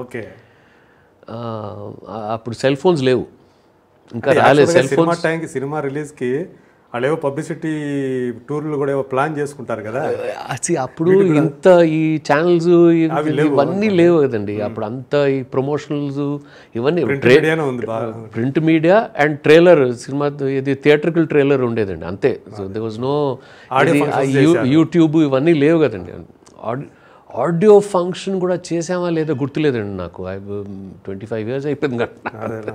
Okay అప్పుడు cell phones లేవు, ఇంకా రాలేదు cell phones. టైంకి cinema రిలీజ్కి వాళ్ళేవో publicity టూర్లు కూడా ఏవో plan చేసుకుంటారు కదా. అప్పుడు ఇంత ఈ ఛానల్స్ ఇవన్నీ లేవు కదండి. అప్పుడు అంత ఈ ప్రమోషనల్స్ ఇవన్నీ print media and trailer, cinema ఇది థియేటర్కల్ ట్రైలర్ ఉండేదండి అంతే. So they was no YouTube ఇవన్నీ లేవు కదండి. ఆడియో ఫంక్షన్ కూడా చేసామా లేదో గుర్తులేదండి నాకు. ఐ ట్వంటీ ఫైవ్ ఇయర్స్ అయిపోయింది కదా.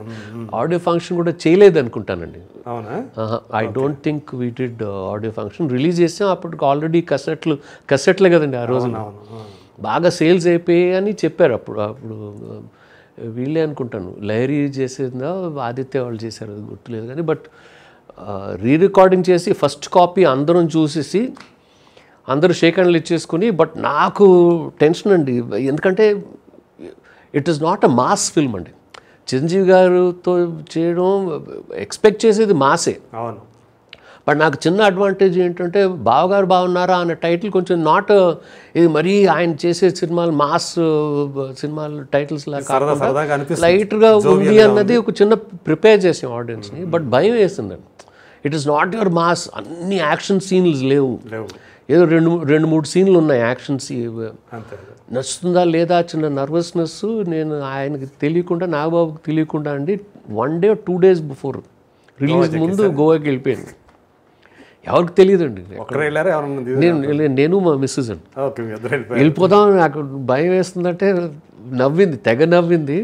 ఆడియో ఫంక్షన్ కూడా చేయలేదు అనుకుంటానండి. I don't think we did audio function. Release చేసాం అప్పటికి ఆల్రెడీ కసెట్లు కసెట్లే కదండి ఆ రోజున. బాగా సేల్స్ అయిపోయి అని చెప్పారు అప్పుడు అప్పుడు వీళ్ళే అనుకుంటాను. లైరీ చేసేదా ఆదిత్య వాళ్ళు చేశారు అది గుర్తులేదు కానీ, బట్ రీ రికార్డింగ్ చేసి ఫస్ట్ కాపీ అందరం చూసేసి అందరూ షేక్ హ్యాండ్లు ఇచ్చేసుకుని, బట్ నాకు టెన్షన్ అండి. ఎందుకంటే it is not a mass film అండి. చిరంజీవి గారితో చేయడం ఎక్స్పెక్ట్ చేసేది మాసే. అవును. బట్ నాకు చిన్న అడ్వాంటేజ్ ఏంటంటే బావగారు బాగున్నారా అనే టైటిల్ కొంచెం నాట్ ఇది మరీ ఆయన చేసే సినిమాలు మాస్ సినిమాలు టైటిల్స్ లాగా లైట్గా ఉంది అన్నది ఒక చిన్న ప్రిపేర్ చేసాం ఆడియన్స్ని. బట్ భయం వేసిందండి. It is not your mass. అన్ని యాక్షన్ సీన్స్ లేవు. ఏదో రెండు రెండు మూడు సీన్లు ఉన్నాయి యాక్షన్ సీ. నచ్చుతుందా లేదా చిన్న నర్వస్నెస్ నేను ఆయనకి తెలియకుండా, నాగబాబుకి తెలియకుండా అండి. One day two days before release ముందు గోవాకి వెళ్ళిపోయాను. ఎవరికి తెలియదండి. నేను నేను మా మిస్సెస్ అండి వెళ్ళిపోదాం. నాకు భయం వేస్తుందంటే నవ్వింది, తెగ నవ్వింది.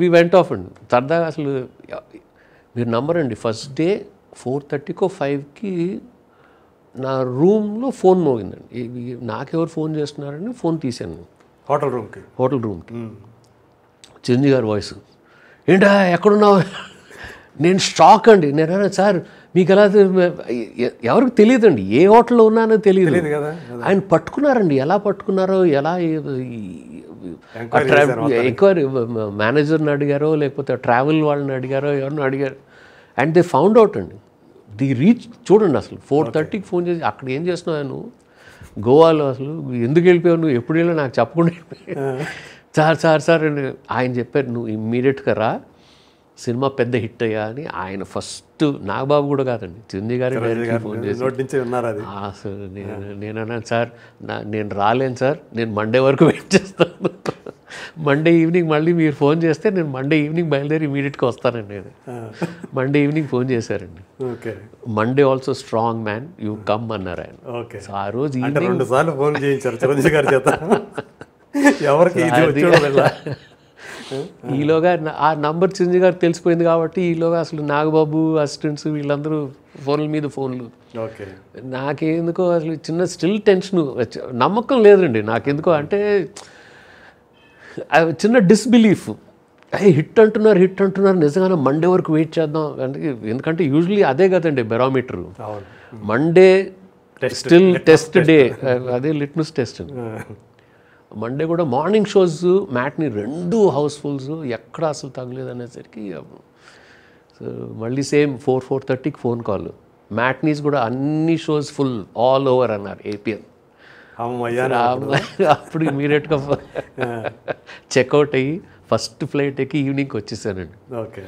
వి వెంట్ ఆఫ్ అండి సరదాగా. అసలు మీరు నమ్మరండి, ఫస్ట్ డే ఫోర్ థర్టీకో ఫైవ్కి నా రూమ్లో ఫోన్ మోగిందండి. నాకెవరు ఫోన్ చేస్తున్నారని ఫోన్ తీశాను హోటల్ రూమ్కి. హోటల్ రూమ్కి చిరంజీవి గారి వాయిస్, ఏంటా ఎక్కడున్నావు? నేను షాక్ అండి. నేను సార్ మీకు ఎలా? ఎవరికి తెలియదండి ఏ హోటల్లో ఉన్నానో తెలియదు కదా. ఆయన పట్టుకున్నారండి. ఎలా పట్టుకున్నారో ఎలా ఎంక్వైరీ మేనేజర్ని అడిగారో లేకపోతే ట్రావెల్ వాళ్ళని అడిగారో ఎవరిని అడిగారు. అండ్ దే ఫౌండ్ అవుట్ అండి. ది రీచ్ చూడండి. అసలు ఫోర్ థర్టీకి ఫోన్ చేసి అక్కడ ఏం చేస్తున్నావు నువ్వు గోవాలో, అసలు ఎందుకు వెళ్ళిపోయావు నువ్వు, ఎప్పుడు వెళ్ళా నాకు చెప్పకుండా సార్ సార్ సార్ అని ఆయన చెప్పారు. నువ్వు ఇమ్మీడియట్గా రా, సినిమా పెద్ద హిట్ అయ్యా అని. ఆయన ఫస్ట్ నాగబాబు కూడా కాదండి, చిరంజీవి గారి డైరెక్ట్గా ఫోన్ చేసి అసలు నేను నేను అన్నాను సార్ నా నేను రాలేను సార్, నేను మండే వరకు వెయిట్ చేస్తాను. మండే ఈవినింగ్ మళ్ళీ మీరు ఫోన్ చేస్తే నేను మండే ఈవినింగ్ బయలుదేరి ఇమీడియట్గా వస్తానండి. అది మండే ఈవినింగ్ ఫోన్ చేశారండి. Okay. Monday also strong man you come అన్నారు ఆయన. ఓకే. సో ఆ రోజు రెండు సార్లు ఫోన్ చేయించారు చిరంజీవి గారి చేత. ఎవరికి ఈలోగా ఆ నంబర్ చిరంజీవి గారు తెలిసిపోయింది కాబట్టి ఈలోగా అసలు నాగబాబు అసిస్టెంట్స్ వీళ్ళందరూ ఫోన్ల మీద ఫోన్లు. ఓకే. నాకేందుకో అసలు చిన్న స్టిల్ టెన్షన్, నమ్మకం లేదండి నాకెందుకో. అంటే చిన్న డిస్బిలీఫ్. అయ్యే హిట్ అంటున్నారు హిట్ అంటున్నారు నిజంగానే మండే వరకు వెయిట్ చేద్దాం అంటే, ఎందుకంటే యూజువలీ అదే కదండి barometer. Monday still test day, అదే లిట్మస్ టెస్ట్. మండే కూడా మార్నింగ్ షోస్ మ్యాట్ని రెండు హౌస్ఫుల్స్, ఎక్కడ అసలు తగలేదు అనేసరికి. సో మళ్ళీ సేమ్ ఫోర్ ఫోర్ థర్టీకి ఫోన్ కాల్. మ్యాట్నీస్ కూడా అన్ని షోస్ ఫుల్ ఆల్ ఓవర్ అన్నారు ఏపీఎన్. అప్పుడు ఇమీడియట్గా చెక్అవుట్ అయ్యి ఫస్ట్ ఫ్లైట్ ఎక్కి ఈవినింగ్కి వచ్చేసానండి. ఓకే.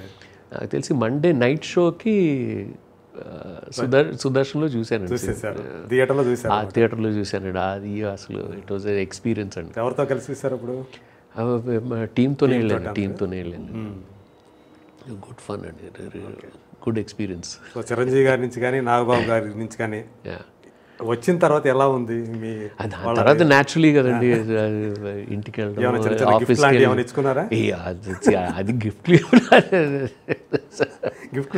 నాకు తెలిసి మండే నైట్ షోకి సుదర్ సుదర్శన్లో చూశానండి. థియేటర్లో చూశాను. ఆ థియేటర్లో చూశానండి. అది అసలు ఇట్ వాజ్ ఎక్స్పీరియన్స్ అండి. ఎవరితో కలిసి చూశారు అప్పుడు? టీంతోనే వెళ్ళాను. టీంతోనే వెళ్ళాను. గుడ్ ఫన్ అండి, గుడ్ ఎక్స్పీరియన్స్. చిరంజీవి గారి నుంచి కానీ నాగబాబు గారి నుంచి కానీ వచ్చిన తర్వాత ఎలా ఉంది మీ తర్వాత న్యాచురలీ కదండి ఇంటికి వెళ్ళడం ఆఫీస్ అది గిఫ్ట్ గిఫ్ట్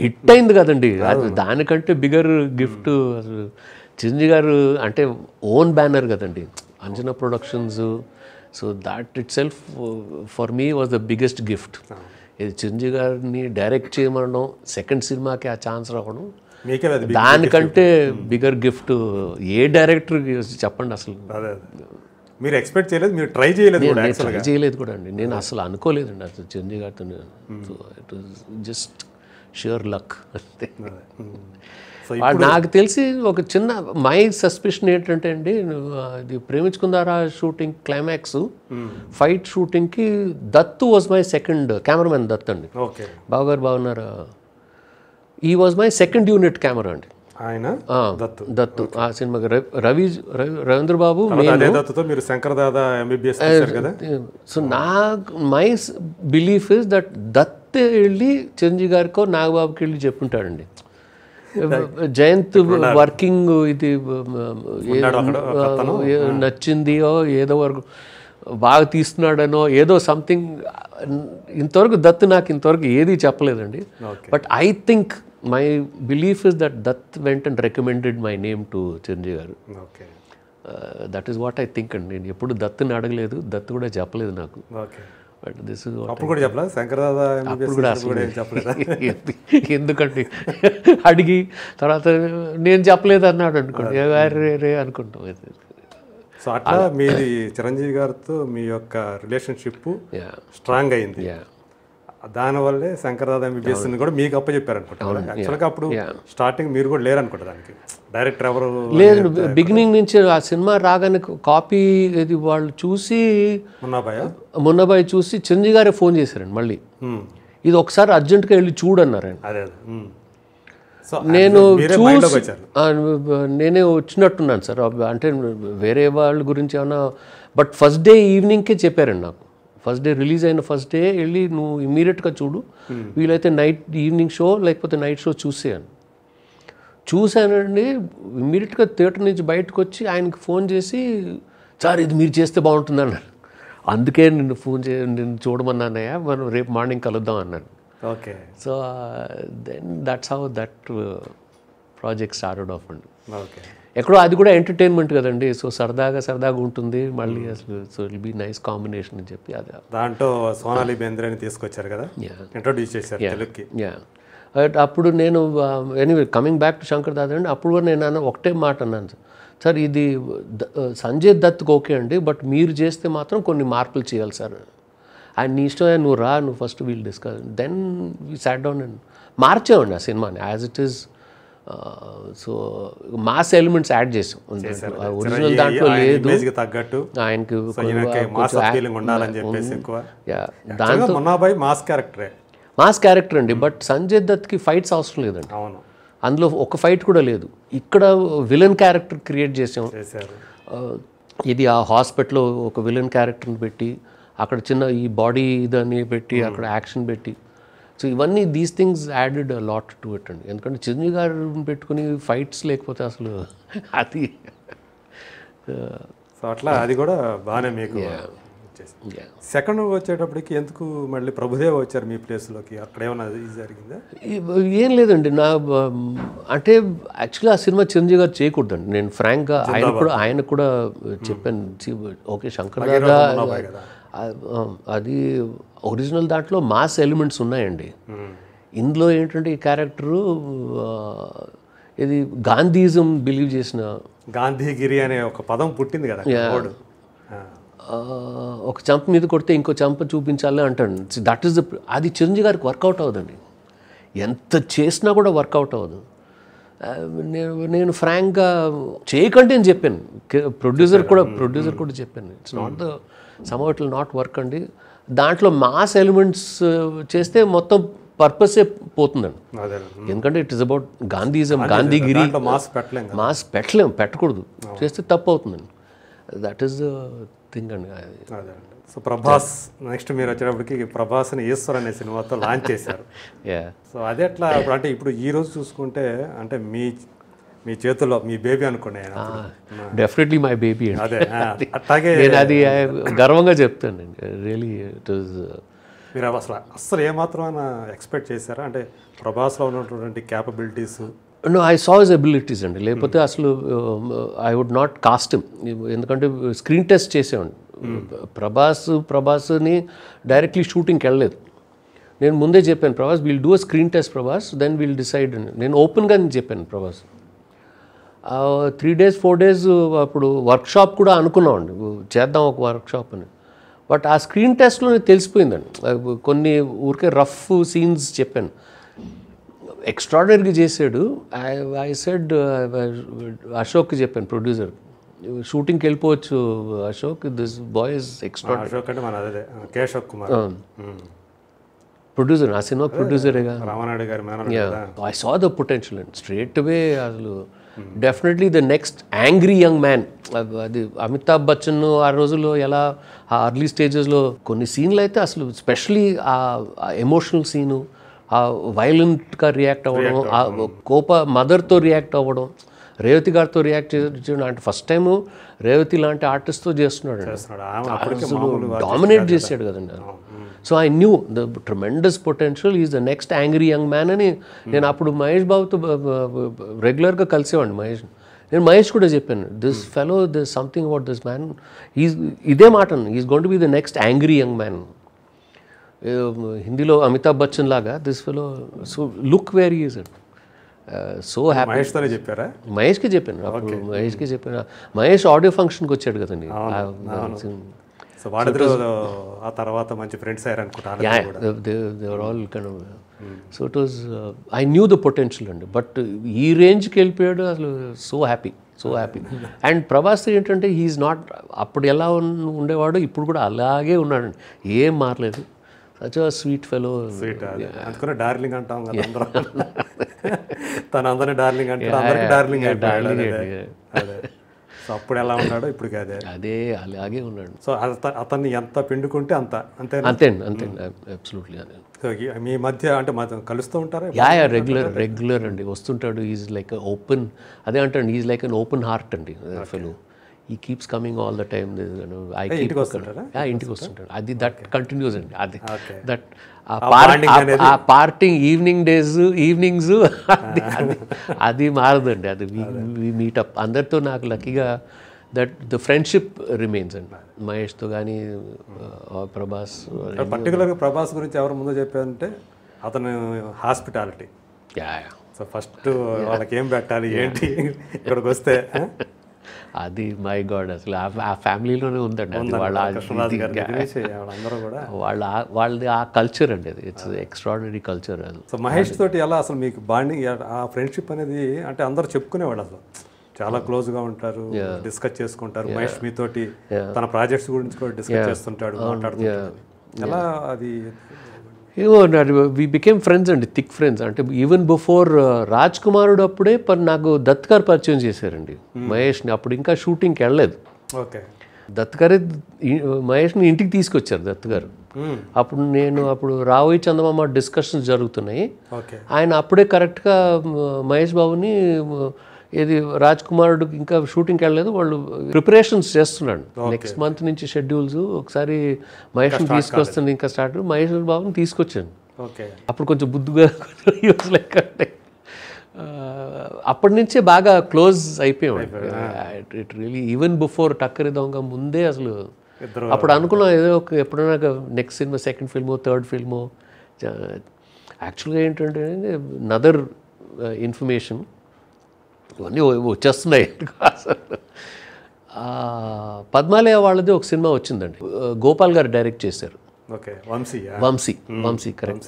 హిట్ అయింది కదండి అది దానికంటే బిగర్ గిఫ్ట్ అసలు చిరంజీవి గారు అంటే ఓన్ బ్యానర్ కదండి Anjana productions so that itself for me was the biggest gift ఇది చిరంజీవి గారిని డైరెక్ట్ చేయమనడం సెకండ్ సినిమాకి ఆ ఛాన్స్ రావడం దానికంటే బిగర్ గిఫ్ట్ ఏ డైరెక్టర్ చెప్పండి అసలు మీరు ఎక్స్పెక్ట్ చేయలేదు మీరు ట్రై చేయలేదు ట్రై చేయలేదు కూడా అండి నేను అసలు అనుకోలేదండి అసలు చిరంజీవి గారితో so it was just sure luck అంతే నాకు తెలిసి ఒక చిన్న మై సస్పిషన్ ఏంటంటే అండి ఇది ప్రేమించుకుందారా షూటింగ్ క్లైమాక్స్ ఫైట్ షూటింగ్కి Dattu was my second cameraman Dattu అండి బాబుగారు బాగున్నారా he was my second unit camera అండి ఆయన దత్తు ఆ సినిమాకి రవి రవి రవీంద్రబాబు సో నా my belief is that Datt వెళ్ళి చిరంజీవి గారికో నాగబాబుకి వెళ్ళి చెప్పుంటాడండి జయంత్ వర్కింగ్ ఇది నచ్చిందియో ఏదో వరకు బాగా తీస్తున్నాడనో ఏదో సంథింగ్ ఇంతవరకు దత్ నాకు ఇంతవరకు ఏది చెప్పలేదండి but I think my belief is that Datt went and recommended my name to Chiranjeevi గారు that is what I think అండి నేను ఎప్పుడు దత్తుని అడగలేదు దత్ కూడా చెప్పలేదు నాకు ఎందుకండి అడిగి తర్వాత నేను చెప్పలేదు అన్నాడు అనుకోండి రే రే అనుకుంటాం సో అట్లా మీది చిరంజీవి గారితో మీ యొక్క రిలేషన్షిప్ స్ట్రాంగ్ అయింది దానివల్లే శంకరదాదా ఎంబీబీఎస్ కూడా మీకు అప్పచెప్పారు అనుకుంటాను యాక్చువల్గా అప్పుడు స్టార్టింగ్ మీరు కూడా లేరనుకుంటా దానికి డైరెక్టర్ ఎవరు లేదు బిగినింగ్ నుంచి ఆ సినిమా రాగానే కాపీ ఇది వాళ్ళు చూసి మున్నాబాయ్ మున్నాబాయ్ చూసి చిరంజీవి గారే ఫోన్ చేశారండి మళ్ళీ ఇది ఒకసారి అర్జెంట్గా వెళ్ళి చూడన్నారండి అదే నేను చూసి నేనే వచ్చినట్టున్నాను సార్ అంటే వేరే వాళ్ళ గురించి ఏమన్నా బట్ ఫస్ట్ డే ఈవినింగ్కే చెప్పారండి నాకు ఫస్ట్ డే రిలీజ్ అయిన ఫస్ట్ డే వెళ్ళి నువ్వు ఇమీడియట్గా చూడు వీలైతే నైట్ ఈవినింగ్ షో లేకపోతే నైట్ షో చూసేయాను చూశానండి ఇమీడియట్గా థియేటర్ నుంచి బయటకు వచ్చి ఆయనకి ఫోన్ చేసి సార్ ఇది మీరు చేస్తే బాగుంటుంది అన్నారు అందుకే నిన్ను ఫోన్ చే నిన్ను చూడమన్నానయ్యా మనం రేపు మార్నింగ్ కలుద్దాం అన్నాను okay so then that's how that project started off అండి ఓకే ఎక్కడో అది కూడా ఎంటర్టైన్మెంట్ కదండి సో సరదాగా సరదాగా ఉంటుంది మళ్ళీ అసలు so it be nice combination అని చెప్పి అది దాంట్లో సోనాలి బెంద్రే తీసుకొచ్చారు కదా ఇంట్రొడ్యూస్ చేశారు తెలుగుకి యా అప్పుడు నేను anyway coming back to Shankar Dada అండి అప్పుడు కూడా నేను ఒకటే మాట అన్నాను సార్ ఇది సంజయ్ దత్కి ఓకే అండి బట్ మీరు చేస్తే మాత్రం కొన్ని మార్పులు చేయాలి సార్ ఆయన నీ ఇష్టం నువ్వు రా నువ్వు first we'll discuss then we sat down and మార్చేవండి ఆ సినిమాని as it is so mass elements add చేసాం ఒరిజినల్ దాంట్లో లేదు ఆయనకి మాస్ క్యారెక్టర్ అండి బట్ సంజయ్ దత్కి ఫైట్స్ అవసరం లేదండి అందులో ఒక ఫైట్ కూడా లేదు ఇక్కడ విలన్ క్యారెక్టర్ క్రియేట్ చేసాం ఇది ఆ హాస్పిటల్లో ఒక విలన్ క్యారెక్టర్ని పెట్టి అక్కడ చిన్న ఈ బాడీ ఇదని పెట్టి అక్కడ యాక్షన్ పెట్టి సో ఇవన్నీ these things added lot to it అండి ఎందుకంటే చిరంజీవి గారిని పెట్టుకుని ఫైట్స్ లేకపోతే అసలు అది సో అట్లా అది కూడా బాగానే మీకు సెకండ్ వచ్చేటప్పటికి ఎందుకు మళ్ళీ ప్రభుదేవ వచ్చారు మీ ప్లేస్లోకి అక్కడ ఏమైనా జరిగిందా ఏం లేదండి నా అంటే యాక్చువల్గా ఆ సినిమా చిరంజీవి గారు చేయకూడదండి నేను ఫ్రాంక్గా ఆయన కూడా ఆయన కూడా చెప్పాను ఓకే శంకర్ దాదా అది ఒరిజినల్ దాంట్లో మాస్ ఎలిమెంట్స్ ఉన్నాయండి ఇందులో ఏంటంటే ఈ క్యారెక్టరు ఇది గాంధీజం బిలీవ్ చేసిన గాంధీగిరి అనే ఒక పదం పుట్టింది కదా ఒక చంప మీద కొడితే ఇంకో చంప చూపించాలి అంటాడు దట్ ఈస్ ద అది చిరంజీవి గారికి వర్కౌట్ అవ్వదండి ఎంత చేసినా కూడా వర్కౌట్ అవ్వదు నేను నేను ఫ్రాంక్గా చేయకంటే నేను చెప్పాను ప్రొడ్యూసర్ కూడా ప్రొడ్యూసర్ కూడా చెప్పాను it's not the sum it will not work అండి దాంట్లో మాస్ ఎలిమెంట్స్ చేస్తే మొత్తం పర్పసే పోతుందండి ఎందుకంటే it is about Gandhism Gandhigiri mass పెట్టలేం మాస్ పెట్టలేం పెట్టకూడదు చేస్తే తప్పు అవుతుందండి దట్ ఈస్ థింగ్ అండి. సో ప్రభాస్ నెక్స్ట్ మీరు వచ్చేటప్పటికి ప్రభాస్ని ఈశ్వర్ అనే సినిమాతో లాంచ్ చేశారు. సో అదే అట్లా అంటే ఇప్పుడు ఈ రోజు చూసుకుంటే అంటే మీ మీ చేతుల్లో మీ బేబీ అనుకునే డెఫినెట్లీ మై బేబీ అదే అట్లాగే నేను అది గర్వంగా చెప్తానండి. రియలీ ఇట్ వాజ్ మీరు అసలు అస్సలు ఏమాత్రమైనా ఎక్స్పెక్ట్ చేశారా అంటే ప్రభాస్లో ఉన్నటువంటి capabilities? No, I saw his abilities అండి. లేకపోతే అసలు I would not cast him. ఎందుకంటే స్క్రీన్ టెస్ట్ చేసేవాడిని. ప్రభాస్ ప్రభాస్ని డైరెక్ట్లీ షూటింగ్కి వెళ్ళలేదు. నేను ముందే చెప్పాను Prabhas will do a screen test Prabhas then will decide అని. నేను ఓపెన్గా నేను చెప్పాను Prabhas. Three days four days అప్పుడు వర్క్షాప్ కూడా అనుకున్నామండి చేద్దాం ఒక వర్క్షాప్ అని. బట్ ఆ స్క్రీన్ టెస్ట్లోనే తెలిసిపోయిందండి. కొన్ని ఊరికే రఫ్ సీన్స్ చెప్పాను. ఎక్స్ట్రాడనరీగా చేశాడు. ఐ ఐ సెడ్ అశోక్కి చెప్పాను ప్రొడ్యూసర్ షూటింగ్కి వెళ్ళిపోవచ్చు Ashok this boy is extraordinary. Keshav Kumar producer ఆ సినిమా ప్రొడ్యూసరేగా రామనాయుడు గారు. I saw the potential and straight away అసలు definitely the next angry young man. అది అమితాబ్ బచ్చన్ ఆ రోజుల్లో ఎలా ఆ అర్లీ స్టేజెస్లో కొన్ని సీన్లు అయితే అసలు స్పెషలీ ఆ ఎమోషనల్ సీను ఆ వైలెంట్గా రియాక్ట్ అవ్వడం ఆ కోప మదర్తో రియాక్ట్ అవ్వడం రేవతి గారితో రియాక్ట్ చేయడం అంటే ఫస్ట్ టైము రేవతి లాంటి ఆర్టిస్ట్తో చేస్తున్నాడు అండి. డామినేట్ చేశాడు కదండి. So I knew the tremendous potential is the next angry young man అని. నేను అప్పుడు మహేష్ బాబుతో రెగ్యులర్గా కలిసేవాడిని. మహేష్ నేను మహేష్ కూడా చెప్పాను this fellow this something about this man is ఇదే మాట is gone to be the next angry young man. హిందీలో అమితాబ్ బచ్చన్ లాగా this fellow so look where he is. So happy చెప్పారా? మహేష్కి చెప్పాను అప్పుడు మహేష్కి చెప్పాను. మహేష్ ఆడియో ఫంక్షన్కి వచ్చాడు కదండి. సో ఆ తర్వాత మంచి ఫ్రెండ్స్ అయ్యారు అనుకుంటాను. So it was I knew the potential అండి. బట్ ఈ రేంజ్కి వెళ్ళిపోయాడు అసలు. So happy so happy. And Prabhas ఏంటంటే హీఈస్ నాట్ అప్పుడు ఎలా ఉండేవాడు ఇప్పుడు కూడా అలాగే ఉన్నాడు. ఏం మారలేదు. Such sweet fellow. స్వీట్ అందుకనే డార్లింగ్ అంటాం కదా అందరం. తను అందరినీ డార్లింగ్ అంటే అందరికీ డార్లింగ్ అదే. సో అప్పుడు ఎలా ఉన్నాడో ఇప్పుడు అదే అదే అలాగే ఉన్నాడు. సో అతన్ని ఎంత పిండుకుంటే అంత అంతే అంతే అంతే అబ్సల్యూట్లీ అదే. సో మీ మధ్య అంటే మాత్రం కలుస్తూ ఉంటారా? యా యా రెగ్యులర్ రెగ్యులర్ అండి వస్తుంటాడు. ఈజ్ లైక్ ఓపెన్ అదే అంటాడు is like an open heart అండి fellow. He keeps coming all the time. I ఇంటికి వస్తుంటాడు ఇంటికి వస్తుంటాడు అది దట్ కంటిన్యూస్ అండి. అది దట్ ఆ పార్టింగ్ ఈవినింగ్ డేస్ ఈవినింగ్స్ అది అది మారదండి. అది వి మీటప్ అందరితో. నాకు లక్కీగా దట్ ద ఫ్రెండ్షిప్ రిమైన్స్ అండి మహేష్తో కానీ ప్రభాస్. పర్టికులర్గా ప్రభాస్ గురించి ఎవరు ముందు చెప్పారంటే అతను హాస్పిటాలిటీ. సో ఫస్ట్ వాళ్ళకి ఏం పెట్టాలి ఏంటి ఇక్కడికి వస్తే అది మై గాడ్ అసలు ఆ ఫ్యామిలీలోనే ఉందండి. వాళ్ళ వాళ్ళది ఆ కల్చర్ అండి. అది ఇట్స్ ఎక్స్ట్రాడినరీ కల్చర్. అది సో మహేష్ తోటి ఎలా అసలు మీకు బాండింగ్ ఆ ఫ్రెండ్షిప్ అనేది అంటే అందరూ చెప్పుకునేవాళ్ళు అసలు చాలా క్లోజ్గా ఉంటారు. డిస్కస్ చేసుకుంటారు. మహేష్ మీతోటి తన ప్రాజెక్ట్స్ గురించి కూడా డిస్కస్ చేస్తుంటాడు మాట్లాడుతుంటాడు. ఎలా అది ఏమో వి బికేమ్ ఫ్రెండ్స్ అండి. థిక్ ఫ్రెండ్స్ అంటే ఈవెన్ బిఫోర్ రాజ్కుమారుడు అప్పుడే పర్ నాకు దత్ గారు పరిచయం చేశారండి మహేష్ని. అప్పుడు ఇంకా షూటింగ్కి వెళ్ళలేదు. ఓకే దత్ గారే మహేష్ని ఇంటికి తీసుకొచ్చారు దత్ గారు. అప్పుడు నేను అప్పుడు రావోయి చందమామ డిస్కషన్స్ జరుగుతున్నాయి. ఆయన అప్పుడే కరెక్ట్గా మహేష్ బాబుని ఇది రాజ్కుమారుడికి ఇంకా షూటింగ్కి వెళ్ళలేదు. వాళ్ళు ప్రిపరేషన్స్ చేస్తున్నాడు నెక్స్ట్ మంత్ నుంచి షెడ్యూల్స్. ఒకసారి మహేష్ని తీసుకొస్తాను ఇంకా స్టార్ట్ మహేష్ బాబుని తీసుకొచ్చాను. అప్పుడు కొంచెం బుద్ధిగా యూజ్ లేకంటే అప్పటి నుంచే బాగా క్లోజ్ అయిపోయాం. It really even before Takkari Donga ముందే అసలు అప్పుడు అనుకున్నాం ఏదో ఒక ఎప్పుడైనా నెక్స్ట్ సినిమా సెకండ్ ఫిల్మో థర్డ్ ఫిల్మో. యాక్చువల్గా ఏంటంటే నదర్ ఇన్ఫర్మేషన్ ఇవన్నీ వచ్చేస్తున్నాయి. పద్మాలయ వాళ్ళది ఒక సినిమా వచ్చిందండి. గోపాల్ గారు డైరెక్ట్ చేశారు. ఓకే వంశీ వంశీ వంశీ కరెక్ట్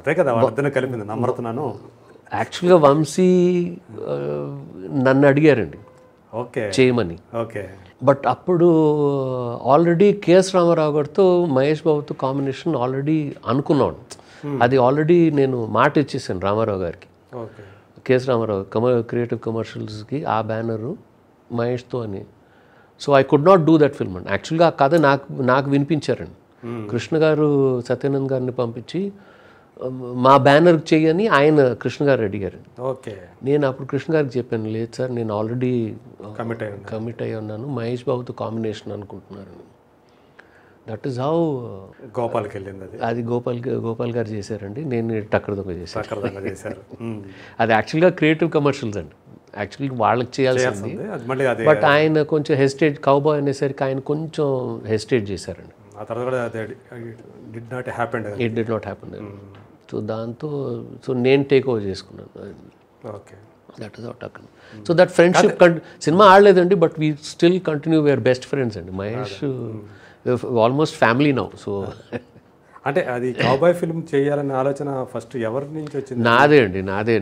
అదే కదా కలిపింది నమ్మరుతున్నాను. యాక్చువల్గా వంశీ నన్ను అడిగారండి ఓకే చేయమని. ఓకే బట్ అప్పుడు ఆల్రెడీ కెఎస్ రామారావు గారితో మహేష్ బాబుతో కాంబినేషన్ ఆల్రెడీ అనుకున్నాను. అది ఆల్రెడీ నేను మాట ఇచ్చేసాను రామారావు గారికి. ఓకే కెఎస్ రామారావు కమ క్రియేటివ్ కమర్షియల్స్కి ఆ బ్యానరు మహేష్తో అని. So I could not do that film అండి. యాక్చువల్గా ఆ కథ నాకు నాకు వినిపించారండి. కృష్ణ గారు సత్యానంద్ గారిని పంపించి మా బ్యానర్ చేయని ఆయన కృష్ణ గారు అడిగారండి. ఓకే, నేను అప్పుడు కృష్ణ గారికి చెప్పాను, లేదు సార్ నేను ఆల్రెడీ కమిట్ అయ్యి కమిట్ అయ్యి ఉన్నాను, మహేష్ బాబుతో కాంబినేషన్ అనుకుంటున్నాను. దట్ ఈస్ హౌ గోపాల్కి వెళ్ళింది. అది అది గోపాల్ గోపాల్ గారు చేశారండి, నేను టక్కరదొంగ చేశాను. అది యాక్చువల్గా క్రియేటివ్ కమర్షియల్స్ అండి, యాక్చువల్గా వాళ్ళకి చేయాల్సింది. బట్ ఆయన కొంచెం హెసిటేట్, కౌబాయ్ అనేసరికి ఆయన కొంచెం హెసిటేట్ చేశారండి. It did not happen. So దాంతో సో నేను టేక్ ఓవర్ చేసుకున్నాను. Okay, that is out. So that friendship కంటి సినిమా ఆడలేదండి, but we still continue, we are best friends అండి. Mahesh almost family now. So అంటే అది కౌబాయ్ ఫిల్మ్ చేయాలనే ఆలోచన ఫస్ట్ ఎవరి నుంచి వచ్చింది? నాదే అండి, నాదే.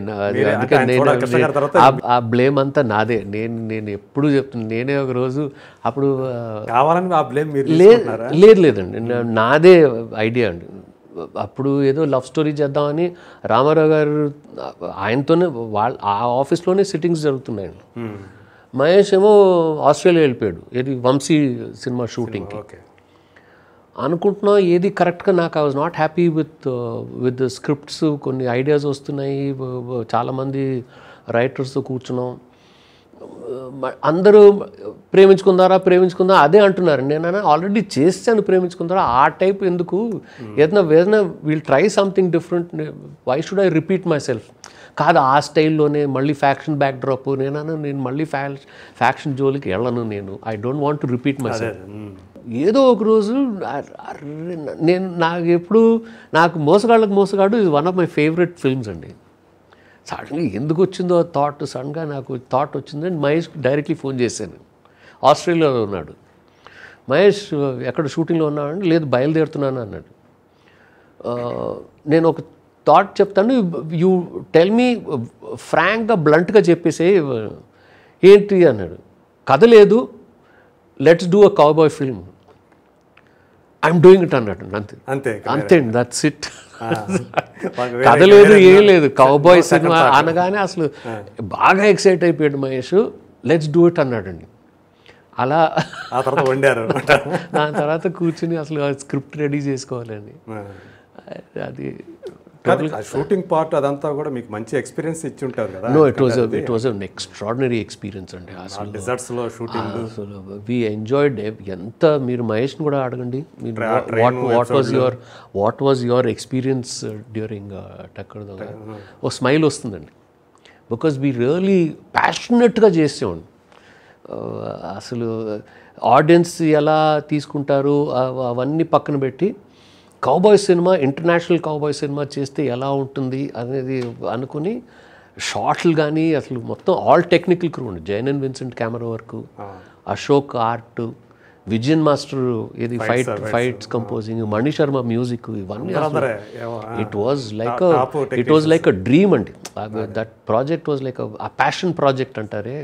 ఆ బ్లేమ్ అంతా నాదే. నేను నేను ఎప్పుడు చెప్తున్నా, నేనే ఒక రోజు అప్పుడు కావాలని ఆ బ్లేమ్ లేదు లేదండి నాదే ఐడియా అండి. అప్పుడు ఏదో లవ్ స్టోరీ చేద్దామని రామారావు గారు ఆయనతోనే వాళ్ళ ఆ ఆఫీస్లోనే సిట్టింగ్స్ జరుగుతున్నాయండి. మహేష్ ఏమో ఆస్ట్రేలియా వెళ్ళిపోయాడు, ఏది వంశీ సినిమా షూటింగ్కి. ఓకే అనుకుంటున్నా, ఏది కరెక్ట్గా నాకు I was not happy with with scripts. కొన్ని ఐడియాస్ వస్తున్నాయి, చాలామంది రైటర్స్తో కూర్చున్నాం, అందరూ ప్రేమించుకుందారా ప్రేమించుకుందా అదే అంటున్నారు. నేను ఆల్రెడీ చేస్తాను ప్రేమించుకుందారా, ఆ టైప్ ఎందుకు, ఏదైనా ఏదైనా we'll try something different, why should I repeat myself. కాదు ఆ స్టైల్లోనే మళ్ళీ ఫ్యాక్షన్ బ్యాక్ డ్రాప్, నేనన్నా నేను మళ్ళీ ఫ్యా ఫ్యాక్షన్ జోలికి వెళ్ళను, నేను I don't want to repeat myself. ఏదో ఒక రోజు నేను నాకు ఎప్పుడు నాకు మోసగాళ్ళకు మోసగాడు ఇది one of my favourite films అండి. సడన్గా ఎందుకు వచ్చిందో థాట్, సడన్గా నాకు థాట్ వచ్చిందని మహేష్ డైరెక్ట్లీ ఫోన్ చేశాను. ఆస్ట్రేలియాలో ఉన్నాడు మహేష్, ఎక్కడ షూటింగ్లో ఉన్నాడండి. లేదు బయలుదేరుతున్నాను అన్నాడు. నేను ఒక థాట్ చెప్తాను, యూ టెల్ మీ ఫ్రాంక్గా బ్లంట్గా చెప్పేసే ఏంటి అన్నాడు. కథ లేదు, let's do a cowboy film, I'm doing it అన్నాడు. అంతే అంతే అంతే అండి, దట్స్ ఇట్. కథ లేదు, ఏం లేదు, కౌబాయ్ సినిమా అనగానే అసలు బాగా ఎక్సైట్ అయిపోయాడు మహేష్. లెట్స్ డూ ఇట్ అన్నాడండి. అలా ఆ తర్వాత వండారు, దాని తర్వాత కూర్చుని అసలు స్క్రిప్ట్ రెడీ చేసుకోవాలండి. అది షూటింగ్ పార్ట్ అదంతా కూడా మీకు మంచి ఎక్స్పీరియన్స్ ఇచ్చి ఉంటారు కదా. No, it was it was an extraordinary experience అండి. అసలు డిజర్ట్స్లో షూటింగ్ అసలు వి ఎంజాయ్డ్ ఎంత. మీరు మహేష్ని కూడా అడగండి, what what was your what was your experience during Takkar. ఓ స్మైల్ వస్తుందండి, బికాజ్ వీ రియలీ ప్యాషనెట్గా చేసేవాడిని. అసలు ఆడియన్స్ ఎలా తీసుకుంటారు అవన్నీ పక్కన పెట్టి, cowboy cinema, international cowboy cinema చేస్తే ఎలా ఉంటుంది అనేది అనుకుని, షార్ట్లు కానీ అసలు మొత్తం ఆల్ టెక్నికల్ క్రూ ఉంది. Jain and Vincent camera work, Ashok art, Vijayan master ఇది fight fights composing, Manisharma music, ఇవన్నీ it was like it was like a dream అండి. That project was like a passion project అంటారే,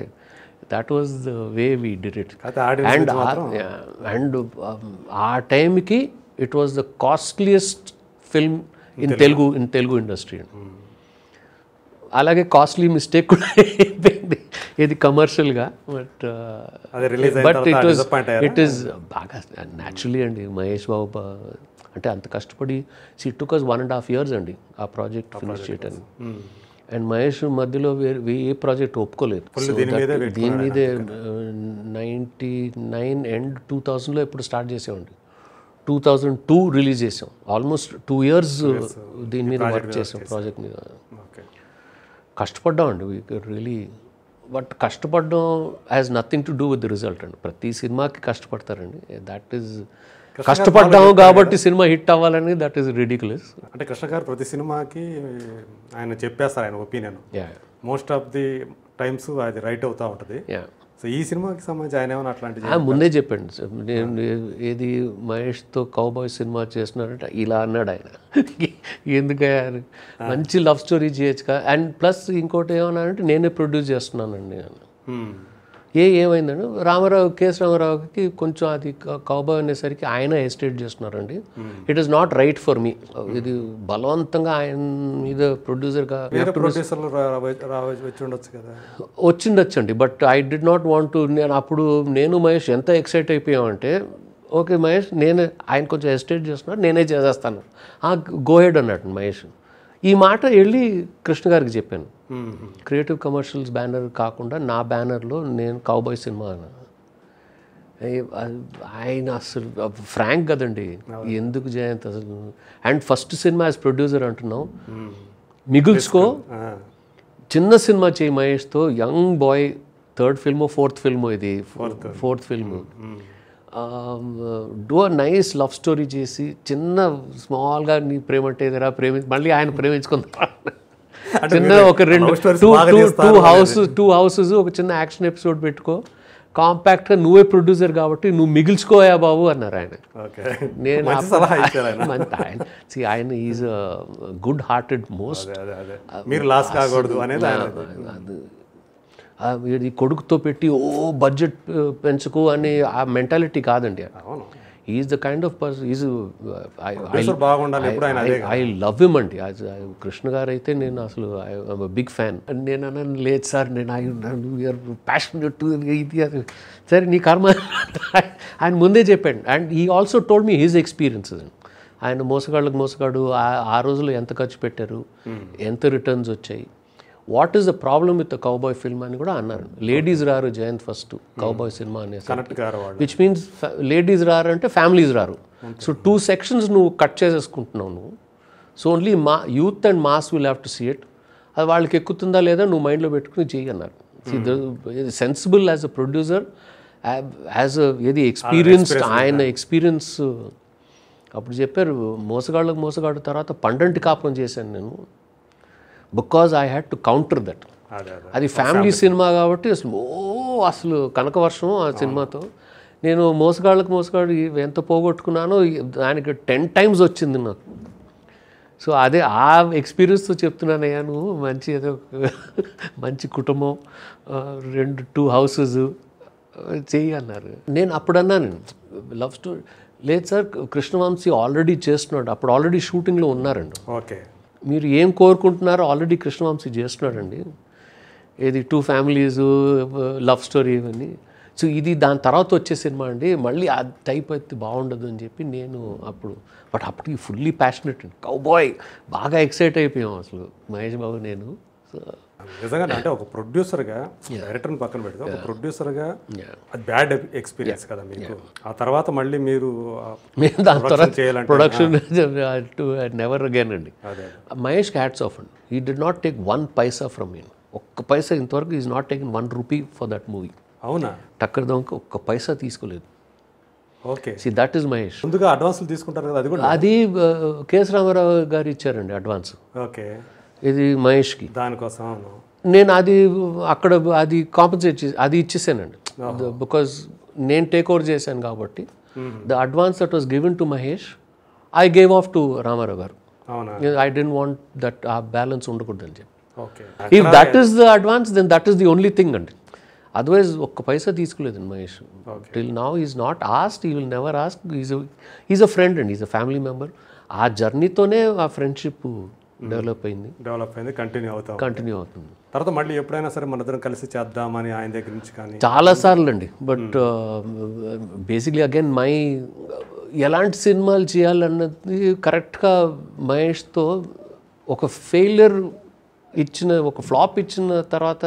that was the way we did it. And and ఆ టైంకి it was the costliest film in Telugu in Telugu industry. Alage costly mistake kuda ayindi edi commercial ga, but ade release ayin tarvata disappoint ayara. It is baga naturally and Mahesh Babu ante anta kashtapadi, see it took us one and a half years and a project finish cheyadani. And Mahesh madhyalo we a project opkoledu, deen meede ninety-nine end two thousand lo eppudu start chesevandi. Two thousand two release చేసాం. Almost two years దీని మీద work చేసాం, project మీద కష్టపడ్డాం అండి. We really, but కష్టపడడం has nothing to do with the result అండి. ప్రతి సినిమాకి కష్టపడతారండి, దట్ ఈస్ కష్టపడ్డాము కాబట్టి సినిమా హిట్ అవ్వాలని, దట్ ఈస్ రిడిక్యులస్. అంటే కృష్ణ గారు ప్రతి సినిమాకి ఆయన చెప్పేస్తారు ఆయన opinion, most of the times అది రైట్ అవుతూ ఉంటుంది. సో ఈ సినిమాకి సంబంధించి ఆయన ఏమైనా అట్లాంటిది ముందే చెప్పండి సార్. నేను ఏది మహేష్తో కౌబాయ్ సినిమా చేస్తున్నారంటే ఇలా అన్నాడు ఆయన, ఎందుకయ్యా మంచి లవ్ స్టోరీ చేయొచ్చు కదా. అండ్ ప్లస్ ఇంకోటి ఏమన్నా అంటే నేనే ప్రొడ్యూస్ చేస్తున్నానండి, ఏ ఏమైందండి రామారావు కేఎస్ రామారావుకి కొంచెం అది కౌబాయ్ అనేసరికి ఆయన హెసిటేట్ చేస్తున్నారండి. It is not right for me. ఇది బలవంతంగా ఆయన మీద ప్రొడ్యూసర్గా వచ్చిండొచ్చండి. But I did not want to. నేను అప్పుడు నేను మహేష్ ఎంత ఎక్సైట్ అయిపోయామంటే ఓకే మహేష్ నేనే ఆయన కొంచెం హెసిటేట్ చేస్తున్నాడు నేనే చేసేస్తాను ఆ గోహెడ్ అన్నట్టు మహేష్. ఈ మాట వెళ్ళి కృష్ణ గారికి చెప్పాను క్రియేటివ్ కమర్షియల్స్ బ్యానర్ కాకుండా నా బ్యానర్లో నేను కౌబాయ్ సినిమా అన్నాను. ఆయన అసలు ఫ్రాంక్ కదండి ఎందుకు జయంత్ అసలు. And first cinema as producer అంటున్నాం మిగుల్చుకో చిన్న సినిమా చేయి మహేష్తో. Young boy third film fourth film ఇది fourth film do a nice love story చేసి చిన్న స్మాల్గా నీ ప్రేమ అంటే ఎదరా ప్రేమి మళ్ళీ ఆయన ప్రేమించుకుందా చిన్న ఒక రెండు two two house two houses ఒక చిన్న యాక్షన్ ఎపిసోడ్ పెట్టుకో కాంపాక్ట్గా నువ్వే ప్రొడ్యూసర్ కాబట్టి నువ్వు మిగిల్చుకోయా బాబు అన్నారు ఆయన. నేను ఆయన ఈజ్ గుడ్ హార్టెడ్ మోస్ట్ ఈ కొడుకుతో పెట్టి ఓ బడ్జెట్ పెంచుకో అని ఆ మెంటాలిటీ కాదండి. Is the kind of person is I love him అండి. కృష్ణ గారు అయితే నేను అసలు I am a big fan. నేను అన్నాను లేదు సార్ నేను ఐ యూఆర్ ప్యాషనెట్ టు ఇది అది సరే నీ కర్మ ఆయన ముందే చెప్పాడు. And he also told me his experiences అండి. ఆయన మోసగాళ్ళకి మోసగాడు ఆ రోజులో ఎంత ఖర్చు పెట్టారు ఎంత రిటర్న్స్ వచ్చాయి what is the problem with the cowboy film అని కూడా అన్నారు. లేడీస్ రారు జయంత్ ఫస్ట్ కౌబాయ్ సినిమా అనేసి విచ్ మీన్స్ లేడీస్ రారు అంటే ఫ్యామిలీస్ రారు. సో టూ సెక్షన్స్ నువ్వు కట్ చేసేసుకుంటున్నావు నువ్వు. సో ఓన్లీ మా youth and mass will have to see it. అది వాళ్ళకి ఎక్కుతుందా లేదా నువ్వు మైండ్లో పెట్టుకుని చెయ్యి అన్నారు. Sensible as a producer as ఏది ఎక్స్పీరియన్స్ ఆయన ఎక్స్పీరియన్స్ అప్పుడు చెప్పారు మోసగాళ్ళకు మోసగాడు తర్వాత పండంటి కాపురం చేశాను నేను because I had to counter that. అది ఫ్యామిలీ సినిమా కాబట్టి అసలు ఓ అసలు కనకవర్షం ఆ సినిమాతో నేను మోసగాళ్ళకు మోసగాడు ఎంత పోగొట్టుకున్నానో దానికి టెన్ టైమ్స్ వచ్చింది నాకు. సో అదే ఆ ఎక్స్పీరియన్స్తో చెప్తున్నానయ్యా నువ్వు మంచి ఏదో మంచి కుటుంబం రెండు టూ హౌసెస్ చెయ్యి అన్నారు. నేను అప్పుడన్నాను లవ్ స్టోరీ లేదు సార్ కృష్ణవంశీ ఆల్రెడీ చేస్తున్నాడు అప్పుడు ఆల్రెడీ షూటింగ్లో ఉన్నారండి. ఓకే మీరు ఏం కోరుకుంటున్నారో ఆల్రెడీ కృష్ణవంశీ చేస్తున్నాడండి ఇది టూ ఫ్యామిలీస్ లవ్ స్టోరీ ఇవన్నీ. సో ఇది దాని తర్వాత వచ్చే సినిమా అండి మళ్ళీ ఆ టైప్ అయితే బాగుండదు అని చెప్పి నేను అప్పుడు బట్ అప్పటికి ఫుల్లీ ప్యాషనెట్ అండి కౌబాయ్ బాగా ఎక్సైట్ అయిపోయాం అసలు మహేష్ బాబు నేను. సో నిజంగా అంటే ఒక ప్రొడ్యూసర్గా డైరెక్టర్ని పక్కన పెడితే ఒక ప్రొడ్యూసర్గా అది బ్యాడ్ ఎక్స్పీరియన్స్ కదా మీకు. ఆ తర్వాత మళ్ళీ మీరు ప్రొడక్షన్ నెవర్ అగైన్ అండి. మహేష్ హ్యాట్స్ ఆఫ్ అండి. He did not take one paisa from me ఒక్క పైసా ఇంతవరకు is not taking one rupee for that movie. అవునా టక్కర్ దొంగకి ఒక్క పైసా తీసుకోలేదు. Okay see that is Mahesh. ముందుగా అడ్వాన్స్లు తీసుకుంటారు కదా అది కూడా అది కేఎస్ రామారావు గారు ఇచ్చారండి అడ్వాన్స్. ఓకే ఇది మహేష్కి దానికోసం నేను అది అక్కడ అది కాంపన్సేట్ చేసి అది ఇచ్చేసానండి బికాజ్ నేను టేక్ ఓవర్ చేశాను కాబట్టి the advance that was given to Mahesh I gave of to Ramarao గారు. ఐ డోంట్ వాంట్ దట్ ఆ బ్యాలెన్స్ ఉండకూడదు అని చెప్పి if that is the advance then that is the only thing అండి. అదర్వైజ్ ఒక్క పైసా తీసుకోలేదండి Mahesh till now. Is not asked he will never ask. Is is a friend and is a family member. ఆ జర్నీతోనే ఆ friendship develop అయింది develop అయింది continue అవుతా continue అవుతుంది. తర్వాత మళ్ళీ ఎప్పుడైనా సరే మన ఇద్దరం కలిసి చేద్దామని ఆయన దగ్గర నుంచి కానీ చాలాసార్లు అండి. బట్ బేసిక్లీ అగైన్ మై ఎలాంటి సినిమాలు చేయాలన్నది కరెక్ట్గా మహేష్తో ఒక ఫెయిల్యూర్ ఇచ్చిన ఒక ఫ్లాప్ ఇచ్చిన తర్వాత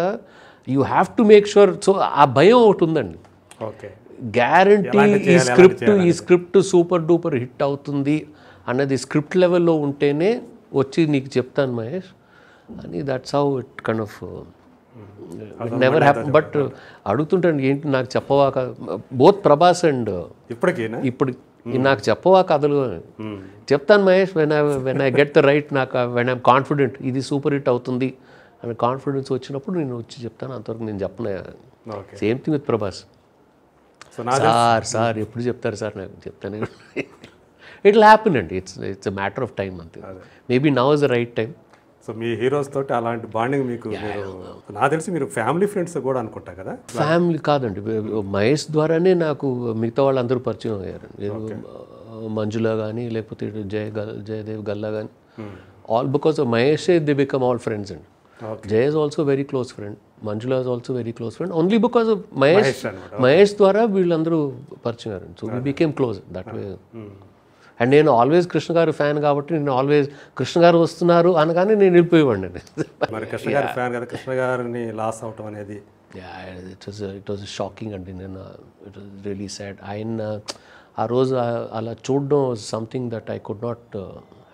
you have to make sure. So ఆ భయం ఒకటి ఉందండి. ఓకే గ్యారంటీ ఈ స్క్రిప్ట్ ఈ స్క్రిప్ట్ సూపర్ డూపర్ హిట్ అవుతుంది అన్నది స్క్రిప్ట్ లెవెల్లో ఉంటేనే వచ్చి నీకు చెప్తాను మహేష్ అని. That's how it kind of never happen. But అడుగుతుంటాను ఏంటి నాకు చెప్పవా బోత్ ప్రభాస్ అండ్ ఇప్పటికైనా ఇప్పుడు నాకు చెప్పవా కథలు చెప్తాను Mahesh when I when I get the right నాకు వెన్ ఐఎమ్ కాన్ఫిడెంట్ ఇది సూపర్ హిట్ అవుతుంది అని కాన్ఫిడెన్స్ వచ్చినప్పుడు నేను వచ్చి చెప్తాను అంతవరకు నేను చెప్పను. Same thing with Prabhas sir sir ఎప్పుడు చెప్తారు సార్ నాకు చెప్తాను it will happen and it's it's a matter of time. Maybe now is the right time. So, me heroes thought alanti bonding meeku na telusu meer family friends kuda anukunta kada family kadandi Mahesh dwarane naaku migitha vallandaru parichyam ayyaru Manjula gaani lekapothe Jay Jayadev Galla gaani all because of Mahesh they become all friends and okay. Jay is also very close friend Manjula is also very close friend only because of Mahesh Mahesh dwara villandaru parichyam ayyaru so we became close that way. And నేను always Krishna garu fan కాబట్టి నేను always Krishna గారు వస్తున్నారు అనగానే నేను వెళ్ళిపోయేవాడిని మరి Krishna garu fan కదా కృష్ణ గారిని లాస్ అవటం అనేది yeah it was it was shocking అండి నేను ఇట్ వాస్ రియల్లీ సాడ్ ఆయన ఆ రోజు అలా చూడడం something that I could not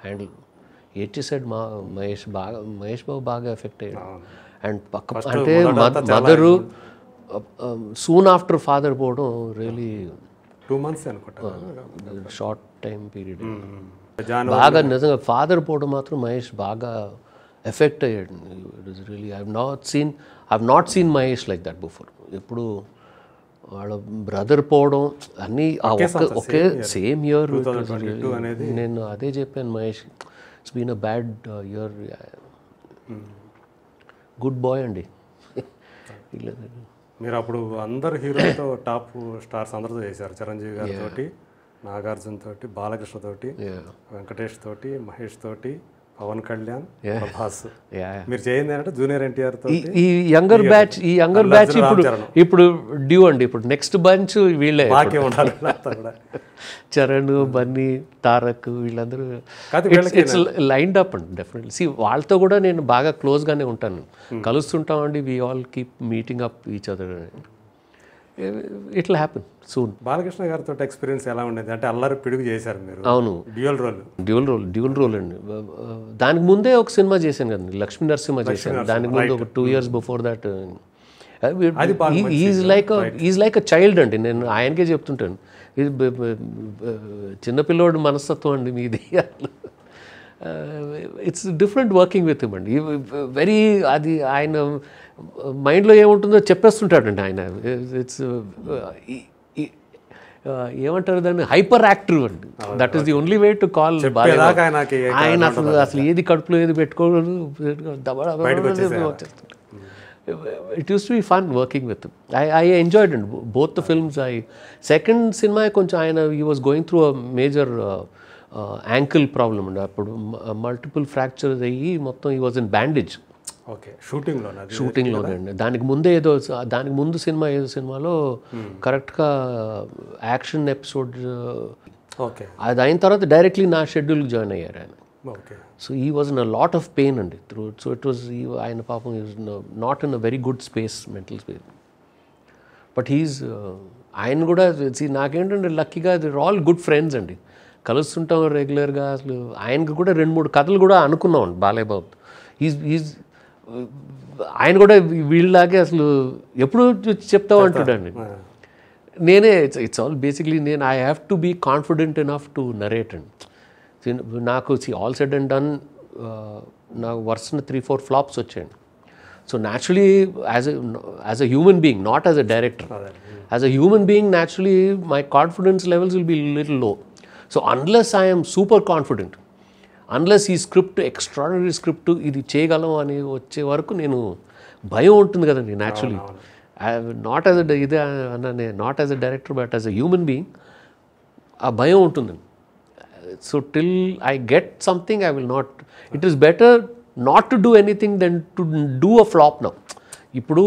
handle eighty side మా మహేష్ బాగా మహేష్ బాబు బాగా ఎఫెక్ట్ అయ్యాడు అండ్ పక్క అంటే మదరు సూన్ ఆఫ్టర్ ఫాదర్ పోవడం రియల్లీ టూ మంత్స్ అనుకుంటా షార్ట్ టైం పీరియడ్ బాగా నిజంగా ఫాదర్ పోవడం మాత్రం మహేష్ బాగా ఎఫెక్ట్ అయ్యాడు it is really I have not seen I have not seen Mahesh like that before ఎప్పుడు వాళ్ళ బ్రదర్ పోవడం అన్నీ ఒకే సేమ్ ఇయర్ నేను అదే చెప్పాను Mahesh it's been a bad year good boy అండి మీరు అప్పుడు అందరు హీరోలతో టాప్ స్టార్స్ అందరితో చేశారు చిరంజీవి గారితోటి నాగార్జున తోటి బాలకృష్ణ తోటి వెంకటేష్ తోటి మహేష్ తోటి పవన్ కళ్యాణ్ ప్రభాస్ మీరు చేయింది అంటే జూనియర్ ఎన్టీఆర్ తోటి ఈ యంగర్ బ్యాచ్ ఈ యంగర్ బ్యాచ్ ఇప్పుడు ఇప్పుడు డ్యూ అండి ఇప్పుడు నెక్స్ట్ బంచ్ వీళ్ళే బాకే ఉంటారు చరణ్ బన్నీ తారక్ వీళ్ళందరూ ఇట్స్ లైన్డ్ అప్ అండి డెఫినెట్లీ సి వాళ్ళతో కూడా నేను బాగా క్లోజ్గానే ఉంటాను కలుస్తుంటామండి we all keep meeting up each other it will happen soon Balakrishna గారితో ఎక్స్పీరియన్స్ ఎలా ఉండేది అంటే అల్లరి పిడుగు చేశారు మీరు అవును dual role dual role dual role అండి దానికి ముందే ఒక సినిమా చేశాను కదండి లక్ష్మీ నరసింహ చేశాను దానికి ముందు ఒక two years before that is like is like a child అండి నేను ఆయనకే చెప్తుంటాను చిన్నపిల్లోడు మనస్తత్వం అండి మీది it's different working with him అండి వెరీ అది ఆయన మైండ్లో ఏముంటుందో చెప్పేస్తుంటాడండి ఆయన ఇట్స్ ఏమంటారు దాన్ని హైపర్ యాక్టివ్ అండి that is the only way to call ఆయన అసలు అసలు ఏది కడుపులో ఏది పెట్టుకోలేదు it use to be fun working with I I enjoyed అండి both the films I second cinema కొంచెం ఆయన he was going through a major ankle problem అండి అప్పుడు మల్టిపుల్ ఫ్రాక్చర్స్ అయ్యి మొత్తం he was in bandage okay షూటింగ్లోనే షూటింగ్లోనే అండి దానికి ముందే ఏదో దానికి ముందు సినిమా ఏదో సినిమాలో కరెక్ట్గా యాక్షన్ ఎపిసోడ్ ఓకే అది అయిన తర్వాత డైరెక్ట్లీ నా షెడ్యూల్కి జాయిన్ అయ్యారు ఆయన okay so he was in a lot of pain అండి త్రూ సో ఇట్ వాజ్ ఆయన పాపం he was not in a very good space mental space but he's ఆయన కూడా నాకేంటంటే లక్కీగా they are all good friends అండి కలుస్తుంటాం రెగ్యులర్గా అసలు ఆయనకు కూడా రెండు మూడు కథలు కూడా అనుకున్నాం అండి బాలయ్య బాబు ఈజ్ ఈజ్ ఆయన కూడా వీళ్ళలాగే అసలు ఎప్పుడు చెప్తావు అంటున్నాను నేనే ఇట్స్ ఇట్స్ ఆల్ బేసిక్లీ నేను I have to be confident enough to narrate అండి నాకు see all said and done నాకు వర్సన త్రీ ఫోర్ ఫ్లాప్స్ వచ్చాయండి so naturally as as a human being not as a director as a human being naturally my confidence levels will be little low so unless I'm super confident unless ఈ script extraordinary script ఇది చేయగలం అని వచ్చే వరకు నేను భయం ఉంటుంది కదండి న్యాచురలీ నాట్ యాజ్ అ ఇదే అన్నానే not as a director but as a human being ఆ భయం ఉంటుందండి so till I get something I will not it is better not to do anything then to do a flop now ఇప్పుడు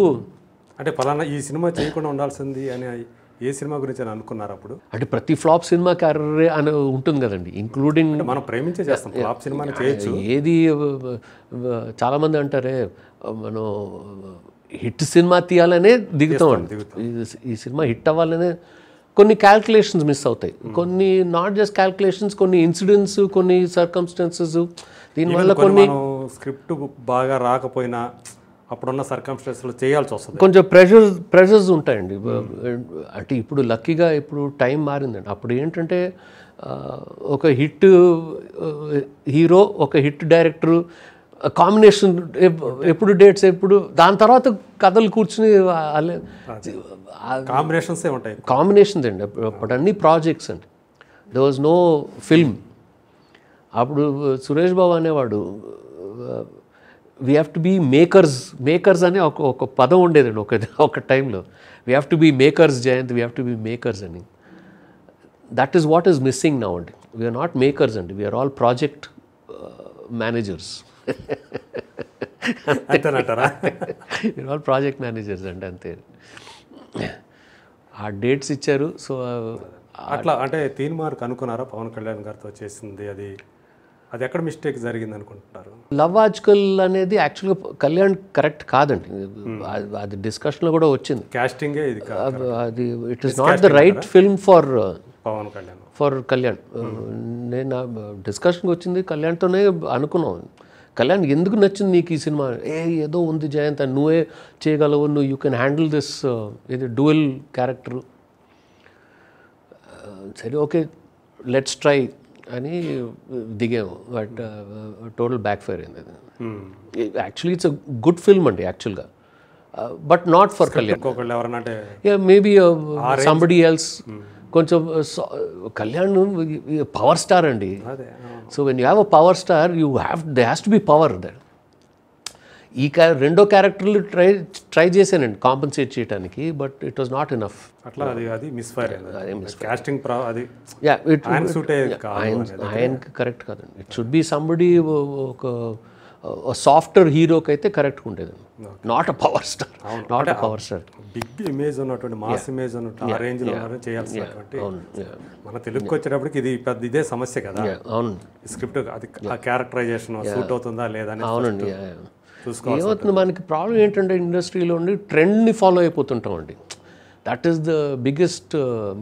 అంటే ఫలానా ఈ cinema చేయకుండా ఉండాల్సింది అని ఏ సినిమా గురించి అని అనుకున్నారు అప్పుడు అంటే ప్రతి ఫ్లాప్ సినిమా కర్రే అని ఉంటుంది కదండి ఇంక్లూడింగ్ మనం ప్రేమించే చేస్తాం ఫ్లాప్ సినిమా చేయొచ్చు ఏది చాలామంది అంటారే మనం హిట్ సినిమా తీయాలనే దిగుతాం అండి ఈ సినిమా హిట్ అవ్వాలనే కొన్ని క్యాల్కులేషన్స్ మిస్ అవుతాయి కొన్ని నాట్ జస్ట్ క్యాల్కులేషన్స్ కొన్ని ఇన్సిడెంట్స్ కొన్ని సర్కమ్స్టాన్సెస్ దీనివల్ల కొన్ని స్క్రిప్ట్ బాగా రాకపోయినా అప్పుడున్న సర్కమ్స్టెన్స్లో చేయాల్సి వస్తుంది కొంచెం ప్రెషర్ ప్రెషర్స్ ఉంటాయండి అంటే ఇప్పుడు లక్కీగా ఇప్పుడు టైం మారిందండి అప్పుడు ఏంటంటే ఒక హిట్ హీరో ఒక హిట్ డైరెక్టరు కాంబినేషన్ ఎప్పుడు డేట్స్ ఎప్పుడు దాని తర్వాత కథలు కూర్చుని కాంబినేషన్స్ ఉంటాయి కాంబినేషన్స్ అండి అప్పుడు అన్ని ప్రాజెక్ట్స్ అండి దేర్ వాజ్ నో ఫిల్మ్ అప్పుడు సురేష్ బాబు అనేవాడు we have to be makers. Makers ane oka oka padam undedandi oka oka time lo. We have to be makers, Jayant. We have to be makers ani. That is what is missing now. We are not makers and we are all project uh, managers. We are all project managers and ante. Our dates icharu so atla ante teen mark anukunara Pawan Kalyan gartho chesindi adi adi ekkada mistake jarigindi anukuntaru. Love Ajkal anedi actually Kalyan correct kaadandi, adi discussion lo kuda ochindi. Casting e idi kaadu adi, it is not the right film for Pawan Kalyan, for Kalyan. Nenu discussion ki ochindi Kalyan tone anukunnam. Kalyan, enduku nachindi neeku ee cinema? Eh edo undi Jayant, nuve cheyagalavu, nu you can handle this uh, dual character. Said okay, let's try ani digamu, but uh, total backfire in that. Hmm. Actually it's a good film andi actual ga, uh, but not for Kalyan. Yeah, maybe uh, somebody else. Hmm. Koncham uh, so, uh, Kalyan uh, power star andi. So when you have a power star, you have, there has to be power there. Ee rendo character lu try try chesanandi compensate cheyadaniki, but it was not enough. Atla adi adi misfire adi casting pro adi. Yeah, it am suit kaadu, I am correct kaadu. It should be somebody a softer hero kaithe correct kuntadu, not a power star, not a power star. Big image unnattu mass image unnattu aa range lo unnattu cheyalsina kabatti mana telugu vachinappudiki idi pedda ide samasya kada. Avunu script adi aa characterization suit avutunda leda ani avunu. ఏమవుతుంది మనకి problem ఏంటంటే ఇండస్ట్రీలో ఉండి ట్రెండ్ని follow అయిపోతుంటాం అండి. That is the biggest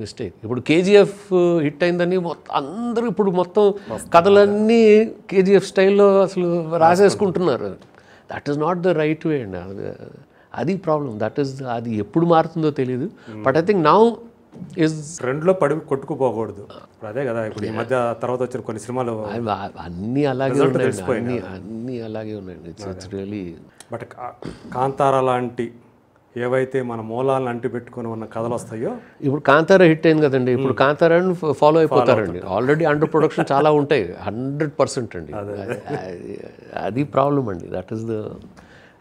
mistake. ఇప్పుడు KGF hit అయిందని అందరూ ఇప్పుడు మొత్తం కథలన్నీ కేజీఎఫ్ స్టైల్లో అసలు రాసేసుకుంటున్నారు. That is not the right way అండి, అది ప్రాబ్లం. దట్ ఈస్ అది ఎప్పుడు మారుతుందో తెలియదు, but I think now is ట్రెండ్లో పడి కొట్టుకుపోకూడదు. అదే కదా ఇప్పుడు ఈ మధ్య తర్వాత వచ్చిన కొన్ని సినిమాలు అన్నీ అలాగే ఉన్నాయి, అన్నీ అలాగే ఉన్నాయండి. ఇట్స్ రియలీ, బట్ కాంతారా లాంటి ఏవైతే మన మూలాలను అంటి పెట్టుకుని ఉన్న కథలు వస్తాయో, ఇప్పుడు కాంతారా హిట్ అయింది కదండి, ఇప్పుడు కాంతారాని ఫాలో అయిపోతారండి. ఆల్రెడీ అండర్ ప్రొడక్షన్ చాలా ఉంటాయి, హండ్రెడ్ పర్సెంట్ అండి. అది ప్రాబ్లం అండి. That is the,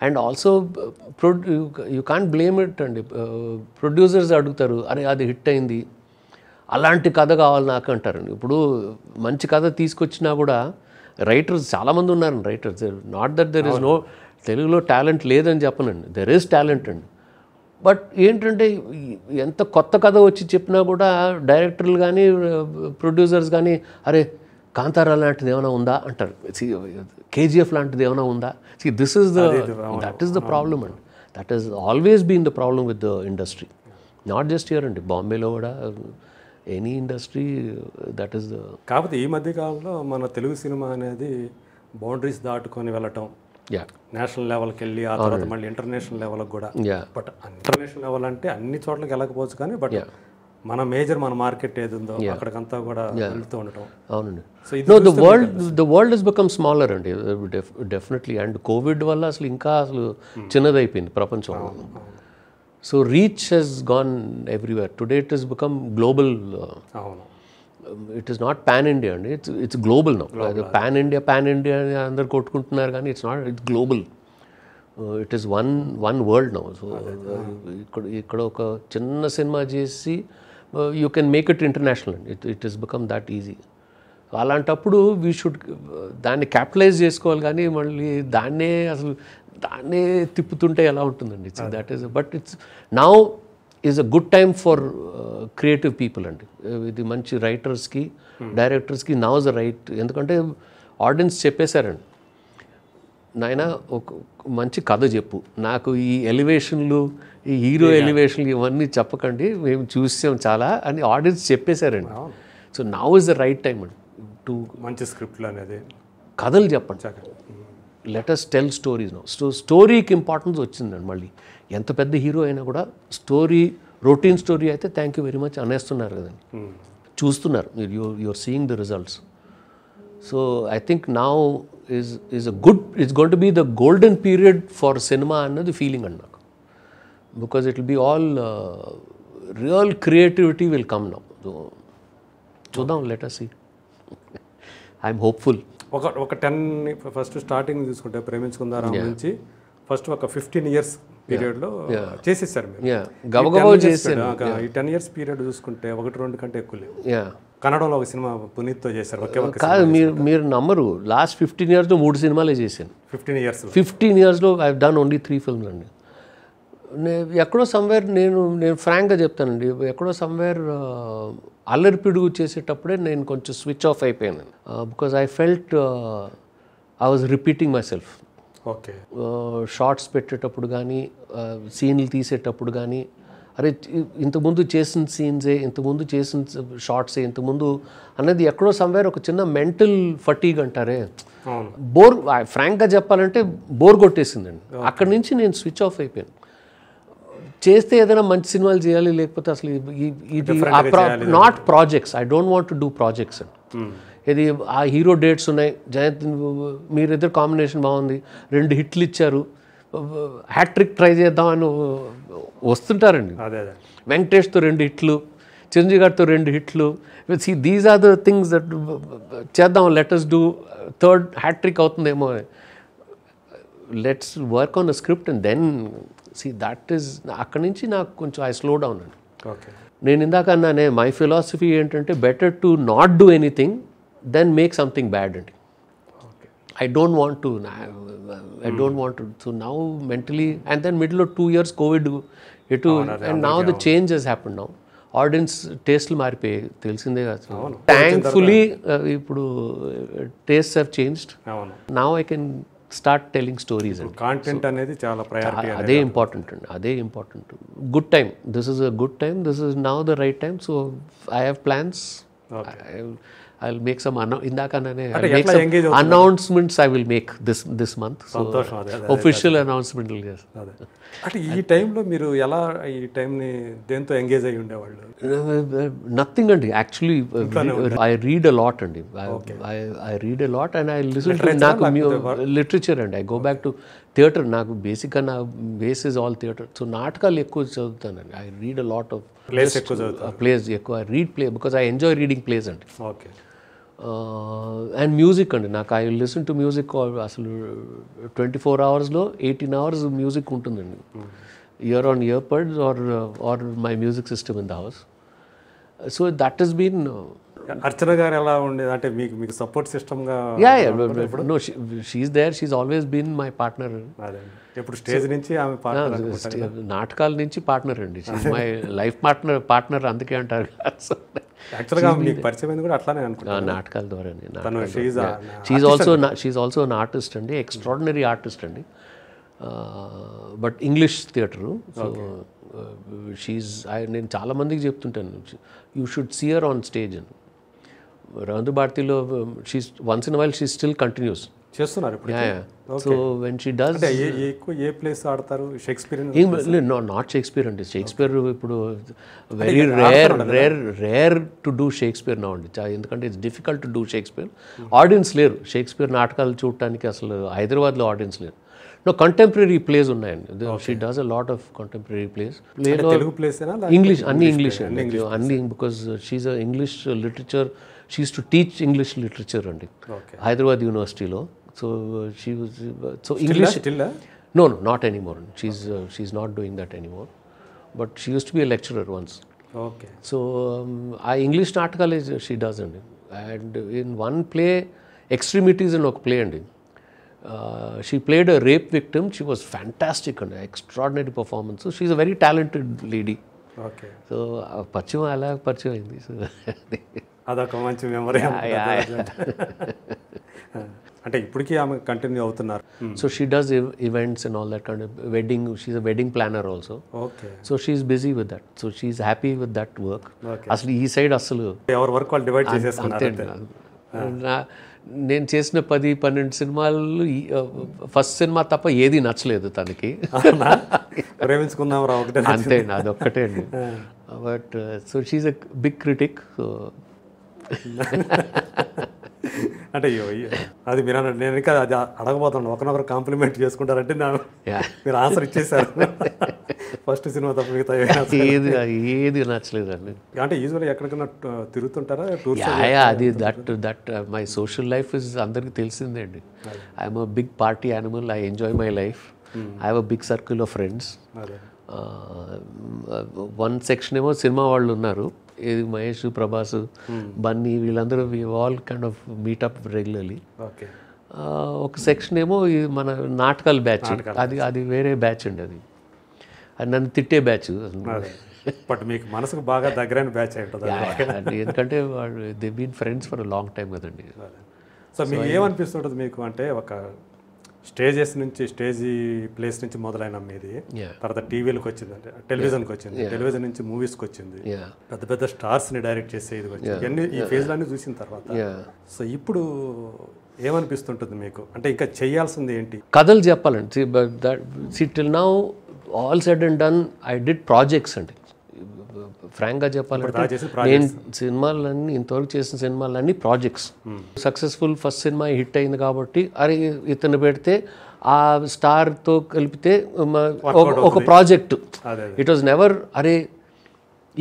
and also you can't blame it అండి. ప్రొడ్యూసర్స్ అడుగుతారు, అరే అది హిట్ అయింది అలాంటి కథ కావాలి నాకు అంటారండి. ఇప్పుడు మంచి కథ తీసుకొచ్చినా కూడా రైటర్స్ చాలామంది ఉన్నారండి. Writers not that there is no, తెలుగులో టాలెంట్ లేదని చెప్పనండి, దెర్ ఈస్ టాలెంట్ అండి. బట్ ఏంటంటే ఎంత కొత్త కథ వచ్చి చెప్పినా కూడా డైరెక్టర్లు కానీ ప్రొడ్యూసర్స్ కానీ అరే కాంతారా లాంటిది ఏమైనా ఉందా అంటారు, కేజీఎఫ్ లాంటిది ఏమైనా ఉందా. See, this is the, that is the problem and that has always been the problem with the industry, not just here and Bombay lo kuda, any industry that is the. కాబట్టి ఈ మధ్య కాలంలో మన Telugu cinema అనేది boundaries దాటుకొని వెళ్ళటం, yeah national లెవెల్కి వెళ్ళి ఆ తర్వాత మళ్ళీ ఇంటర్నేషనల్ లెవెల్కి కూడా. బట్ ఇంటర్నేషనల్ లెవెల్ అంటే అన్ని చోట్లకి వెళ్ళకపోవచ్చు, కానీ బట్ మన మేజర్ మన మార్కెట్ ఏది ఉందో అక్కడికంతా కూడా వెళ్తూ ఉండటం. అవునండి. So the world the world has become smaller అండి, డెఫినెట్లీ. అండ్ కోవిడ్ వల్ల అసలు ఇంకా అసలు చిన్నదైపోయింది ప్రపంచం. So reach has gone everywhere. Today it has become global. అవును, it is not pan India అండి, it's it's global now. Pan India pan India అని అందరు కొట్టుకుంటున్నారు, కానీ it's not, it's global. It is one one world now. So ఇక్కడ ఇక్కడ ఒక చిన్న సినిమా చేసి you can make it international. It, it has become that easy. అలాంటప్పుడు వీ షుడ్ దాన్ని క్యాపిటలైజ్ చేసుకోవాలి, కానీ మళ్ళీ దాన్నే అసలు దాన్నే తిప్పుతుంటే ఎలా ఉంటుందండి. It's that is, but it's now is a good time for creative people అండి. ఇది మంచి రైటర్స్కి డైరెక్టర్స్కి నౌ ఇస్ ద రైట్, ఎందుకంటే ఆడియన్స్ చెప్పేశారండి, నాయన ఒక మంచి కథ చెప్పు, నాకు ఈ ఎలివేషన్లు ఈ హీరో ఎలివేషన్లు ఇవన్నీ చెప్పకండి, మేము చూసాం చాలా అని ఆడియన్స్ చెప్పేశారండి. So now is the right time అండి టు మంచి స్క్రిప్ట్లు అనేది కథలు చెప్పండి. Let us tell stories now. So స్టోరీకి ఇంపార్టెన్స్ వచ్చిందండి. మళ్ళీ ఎంత పెద్ద హీరో అయినా కూడా స్టోరీ, రొటీన్ స్టోరీ అయితే థ్యాంక్ యూ వెరీ మచ్ అనేస్తున్నారు కదండి, చూస్తున్నారు మీరు, you you're seeing the results. So I think now is is a good, it's going to be the golden period for cinema another feeling annak, because it will be all uh, real creativity will come now. So, so now let us see. I'm hopeful. ఒక ఒక ten first starting తీసుకుంటే ప్రేమించుకుందాం రామ్ నుంచి first ఒక fifteen years పీరియడ్లో చేసేసారు మీరు. ఈ ten years period చూసుకుంటే ఒకటి రెండు కంటే ఎక్కువ లేవు. కన్నడంలో ఒక సినిమా పునీత్తో చేశారు. కాదు మీరు మీరు నమ్మరు, లాస్ట్ ఫిఫ్టీన్ ఇయర్స్లో మూడు సినిమాలే చేశాను. ఫిఫ్టీన్ ఇయర్స్ ఫిఫ్టీన్ ఇయర్స్లో I have done only three films అండి. ఎక్కడో సమ్వేర్ నేను నేను ఫ్రాంక్గా చెప్తానండి, ఎక్కడో సమ్వేర్ అల్లరి పిడుగు చేసేటప్పుడే నేను కొంచెం స్విచ్ ఆఫ్ అయిపోయాను. Because I felt I was repeating myself. Okay, shorts పెట్టేటప్పుడు కానీ సీన్లు తీసేటప్పుడు కానీ, అరే ఇంతకుముందు చేసిన సీన్సే, ఇంతకుముందు చేసిన షార్ట్సే, ఇంతకుముందు అనేది ఎక్కడో సమ్వేర్ ఒక చిన్న మెంటల్ ఫటీగ్ అంటారే, బోర్ ఫ్రాంక్గా చెప్పాలంటే బోర్ కొట్టేసిందండి. అక్కడి నుంచి నేను స్విచ్ ఆఫ్ అయిపోయాను. చేస్తే ఏదైనా మంచి సినిమాలు చేయాలి, లేకపోతే అసలు ఇది not projects, I don't want to do projects అండి. ఇది ఆ హీరో డేట్స్ ఉన్నాయి, జయంత్ మీరిద్దరు కాంబినేషన్ బాగుంది, రెండు హిట్లు ఇచ్చారు, హ్యాట్రిక్ ట్రై చేద్దామని వస్తుంటారండి. వెంకటేష్తో రెండు హిట్లు, చిరంజీవి గారితో రెండు హిట్లు, these are the things that చేద్దాం, లెటర్స్ డూ, థర్డ్ హ్యాట్రిక్ అవుతుందేమో, let's work on the script and then see that is. అక్కడి నుంచి నాకు కొంచెం ఐ స్లో డౌన్ అండి. ఓకే, నేను ఇందాక అన్నానే మై ఫిలాసఫీ ఏంటంటే better to not do anything then make something bad అండి. I don't want to, I don't want to, so now mentally, and then middle of two years COVID, it too, and now the change has happened now. Audience taste మారిపోయి తెలిసిందే కదా. Thankfully, ఇప్పుడు tastes have changed. Now I can start telling stories. Content అనేది చాలా priority. అదే important అండి, అదే important. Good time, this is a good time, this is now the right time, so I have plans. I will make some announcements. I will make this this month. So official announcement will yes. At this time, lo miru ela ee time ni dento engage ayi unde vallu? Nothing andi. Actually, I read a lot andi. I I read a lot and I listen to naaku literature and I go back to theatre. Naaku basic na base is all theatre. So నాటకాలు ఎక్కువ చదువుతాను. I read a lot of plays ఎక్కువ చదువుతాను. Plays ఎక్కువ. I read play because I enjoy reading plays andi. Okay. And music అండి, నాకు I listen to music అసలు twenty four అవర్స్లో ఎయిటీన్ అవర్స్ మ్యూజిక్ ఉంటుందండి. Year on year పర్డ్ are are my music system in the house. So that is been. Archana గారు ఎలా ఉండేది అంటే మీకు మీకు సపోర్ట్ సిస్టమ్గా? Yeah yeah, no she is there, she is always been my partner. ఇప్పుడు stage నుంచి ఆమె పార్ట్నర్, నాటకాల నుంచి పార్ట్నర్ అండి, మై లైఫ్ పార్ట్నర్ పార్ట్నర్ అందుకే అంటారు. యాక్చువల్గా మీకు పరిచయం అయింది కూడా అట్లానే అనుకుంటాను, నాటకాల ద్వారా. She is also she is also an artist అండి, ఎక్స్ట్రాడినరీ ఆర్టిస్ట్ అండి, but English theatre. So she is, నేను చాలామందికి చెప్తుంటాను you should see her on stage అని. రంధు భారతిలో she once in while she still continues చేస్తున్నారు ఇప్పుడు. సో వెన్ షీ డస్, ఏ ప్లేస్ ఆడతారు? షేక్స్పియర్? నాట్ షేక్స్పియర్ అండి, షేక్స్పియర్ ఇప్పుడు very rare rare rare to do Shakespeare నా అండి, ఎందుకంటే it's difficult to do Shakespeare. Audience లేరు షేక్స్పియర్ నాటకాలు చూడటానికి, అసలు హైదరాబాద్లో ఆడియన్స్ లేరు. నో కంటెంపరీ ప్లేస్ ఉన్నాయండి, she does a lot of contemporary plays. English అన్ని ఇంగ్లీష్ అండి, అన్ని, because she is a English literature. She used to teach English literature and okay. Hyderabad University lo, so she was so still English la, still la? no no not anymore, she's okay. uh, she's not doing that anymore, but she used to be a lecturer once. Okay, so um, I English natakal she does and and in one play extremities in ok play and uh, she played a rape victim. She was fantastic and extraordinary performance. So she's a very talented lady. Okay, so పరిచయం అలా పరిచయం అయింది. So అదొక మంచి memory అంటే ఇప్పటికీ ఆమె continue అవుతున్నారు. So she does events and all that kind of wedding. She is a wedding planner also. Okay, so she is busy with that, so she is happy with that work. అసలు ఈ సైడ్ అసలు ఎవరి వర్క్ వాళ్ళు divide చేసేస్తున్నారు. నేను చేసిన పది పన్నెండు సినిమాలు ఫస్ట్ సినిమా తప్ప ఏది నచ్చలేదు తనకి. ప్రేమించుకుందాం రా ఒకటే, అంతే అదొక్కటే అండి. But so she is a big critic. So అంటే అయ్యో అది మీరు అన్నట్టు నేను ఇంకా అది అడగబోతున్నాను, ఒకనొకరు కాంప్లిమెంట్ చేసుకుంటారంటే నా మీరు ఆన్సర్ ఇచ్చేసారు. ఫస్ట్ సినిమా తప్ప మిగతా ఏది ఏది నచ్చలేదండి. అంటే యూజువల్గా ఎక్కడికన్నా తిరుగుతుంటారా? అది that that my social life is అందరికీ తెలిసిందే అండి. I'm a big party animal. I enjoy my life. I have a big circle of friends. One section ఏమో సినిమా వాళ్ళు ఉన్నారు, ఇది మహేష్, ప్రభాస్, బన్నీ, వీళ్ళందరూ we all kind of meetup regularly. ఒక section ఏమో మన నాటకాల బ్యాచ్, అది అది వేరే బ్యాచ్ అండి. అది అది నన్ను తిట్టే బ్యాచ్. బట్ మీకు మనసుకు బాగా దగ్గరైన బ్యాచ్ ఉంటుంది, ఎందుకంటే వాళ్ళు they been friends for long time కదండి. సో మీకు ఏమనిపిస్తుంటుంది మీకు అంటే, ఒక స్టేజెస్ నుంచి స్టేజ్ ప్లేస్ నుంచి మొదలైన మీది, తర్వాత టీవీలకు వచ్చిందంటే టెలివిజన్కి వచ్చింది, టెలివిజన్ నుంచి మూవీస్కి వచ్చింది, పెద్ద పెద్ద స్టార్స్ని డైరెక్ట్ చేసేది వచ్చింది. ఇవన్నీ ఈ ఫేజ్లన్నీ చూసిన తర్వాత సో ఇప్పుడు ఏమనిపిస్తుంటుంది మీకు అంటే ఇంకా చేయాల్సింది ఏంటి? కథలు చెప్పాలండి. Till now all said and done I did projects అండి. ఫ్రాంక్గా చెప్పాలంటే నేను సినిమాలన్నీ ఇంతవరకు చేసిన సినిమాలన్నీ projects. Successful first cinema hit అయింది కాబట్టి అరే ఇతను పెడితే ఆ స్టార్తో కలిపితే ఒక ప్రాజెక్ట్. ఇట్ వాజ్ నెవర్ అరే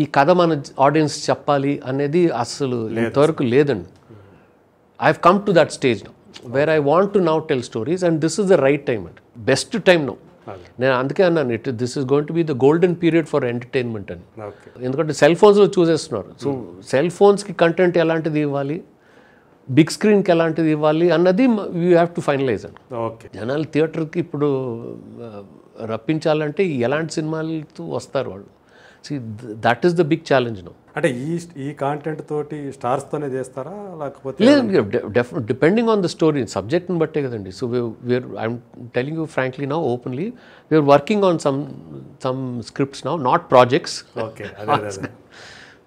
ఈ కథ మన ఆడియన్స్ చెప్పాలి అనేది అస్సలు ఇంతవరకు లేదండి. I have come to that stage now where I want to now tell stories and this is the right time and best time now. నేను అందుకే అన్నాను it this is going to be the golden period for entertainment అని. ఎందుకంటే cell ఫోన్స్లో చూసేస్తున్నారు. So cell ఫోన్స్కి content ఎలాంటిది ఇవ్వాలి, బిగ్ స్క్రీన్కి ఎలాంటిది ఇవ్వాలి అన్నది యూ హ్యావ్ టు ఫైనలైజ్ అండి. ఓకే, జనాలు థియేటర్కి ఇప్పుడు రప్పించాలంటే ఎలాంటి సినిమాలతో వస్తారు వాళ్ళు? See that is the big challenge now. అంటే ఈ ఈ కాంటెంట్ తోటి స్టార్స్తోనే చేస్తారా లేకపోతే? లేదు, డిపెండింగ్ ఆన్ ద స్టోరీ, సబ్జెక్ట్ని బట్టే కదండి. So we are I'm telling you frankly now openly, we are working on some some scripts now, not projects. Okay,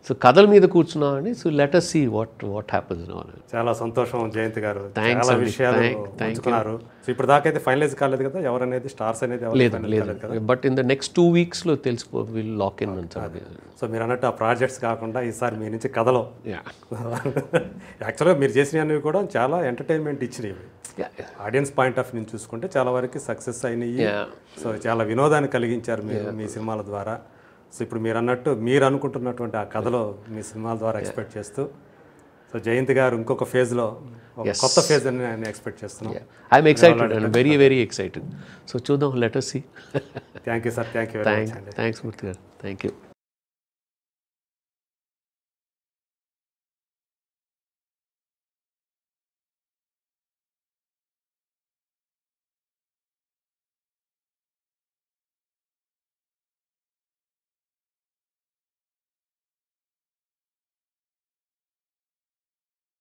so కథల మీద కూర్చున్నామని. So let us see what what happens now. చాలా సంతోషం జయంత్ గారు, చాలా విషయాలు పంచుకున్నారు. సో ఇప్పుడు దాకా అయితే ఫైనలైజ్ కాలేదు కదా ఎవరనేది, స్టార్స్ అనేది లేదు లేదు but in the next two వీక్స్లో తెలిసిపో విల్ లాక్ ఇన్. సో మీరు అన్నట్టు ఆ ప్రాజెక్ట్స్ కాకుండా ఈసారి మీ నుంచి కథలో యాక్చువల్గా మీరు చేసినవి కూడా చాలా ఎంటర్టైన్మెంట్ ఇచ్చినవి. ఆడియన్స్ పాయింట్ ఆఫ్ వ్యూ చూసుకుంటే చాలా వరకు సక్సెస్ అయినాయి. సో చాలా వినోదాన్ని కలిగించారు మీరు మీ సినిమాల ద్వారా. సో ఇప్పుడు మీరు అన్నట్టు మీరు అనుకుంటున్నటువంటి ఆ కథలో మీ సినిమాల ద్వారా ఎక్స్పెక్ట్ చేస్తూ, సో జయంత్ గారు ఇంకొక ఫేజ్లో కొత్త ఫేజ్ అని నేను ఎక్స్పెక్ట్ చేస్తున్నాను. I'm excited and very very excited. So చూద్దాం, let us see. Thank you sir. Thank you very much. Thanks Murthy గారు. Thank you.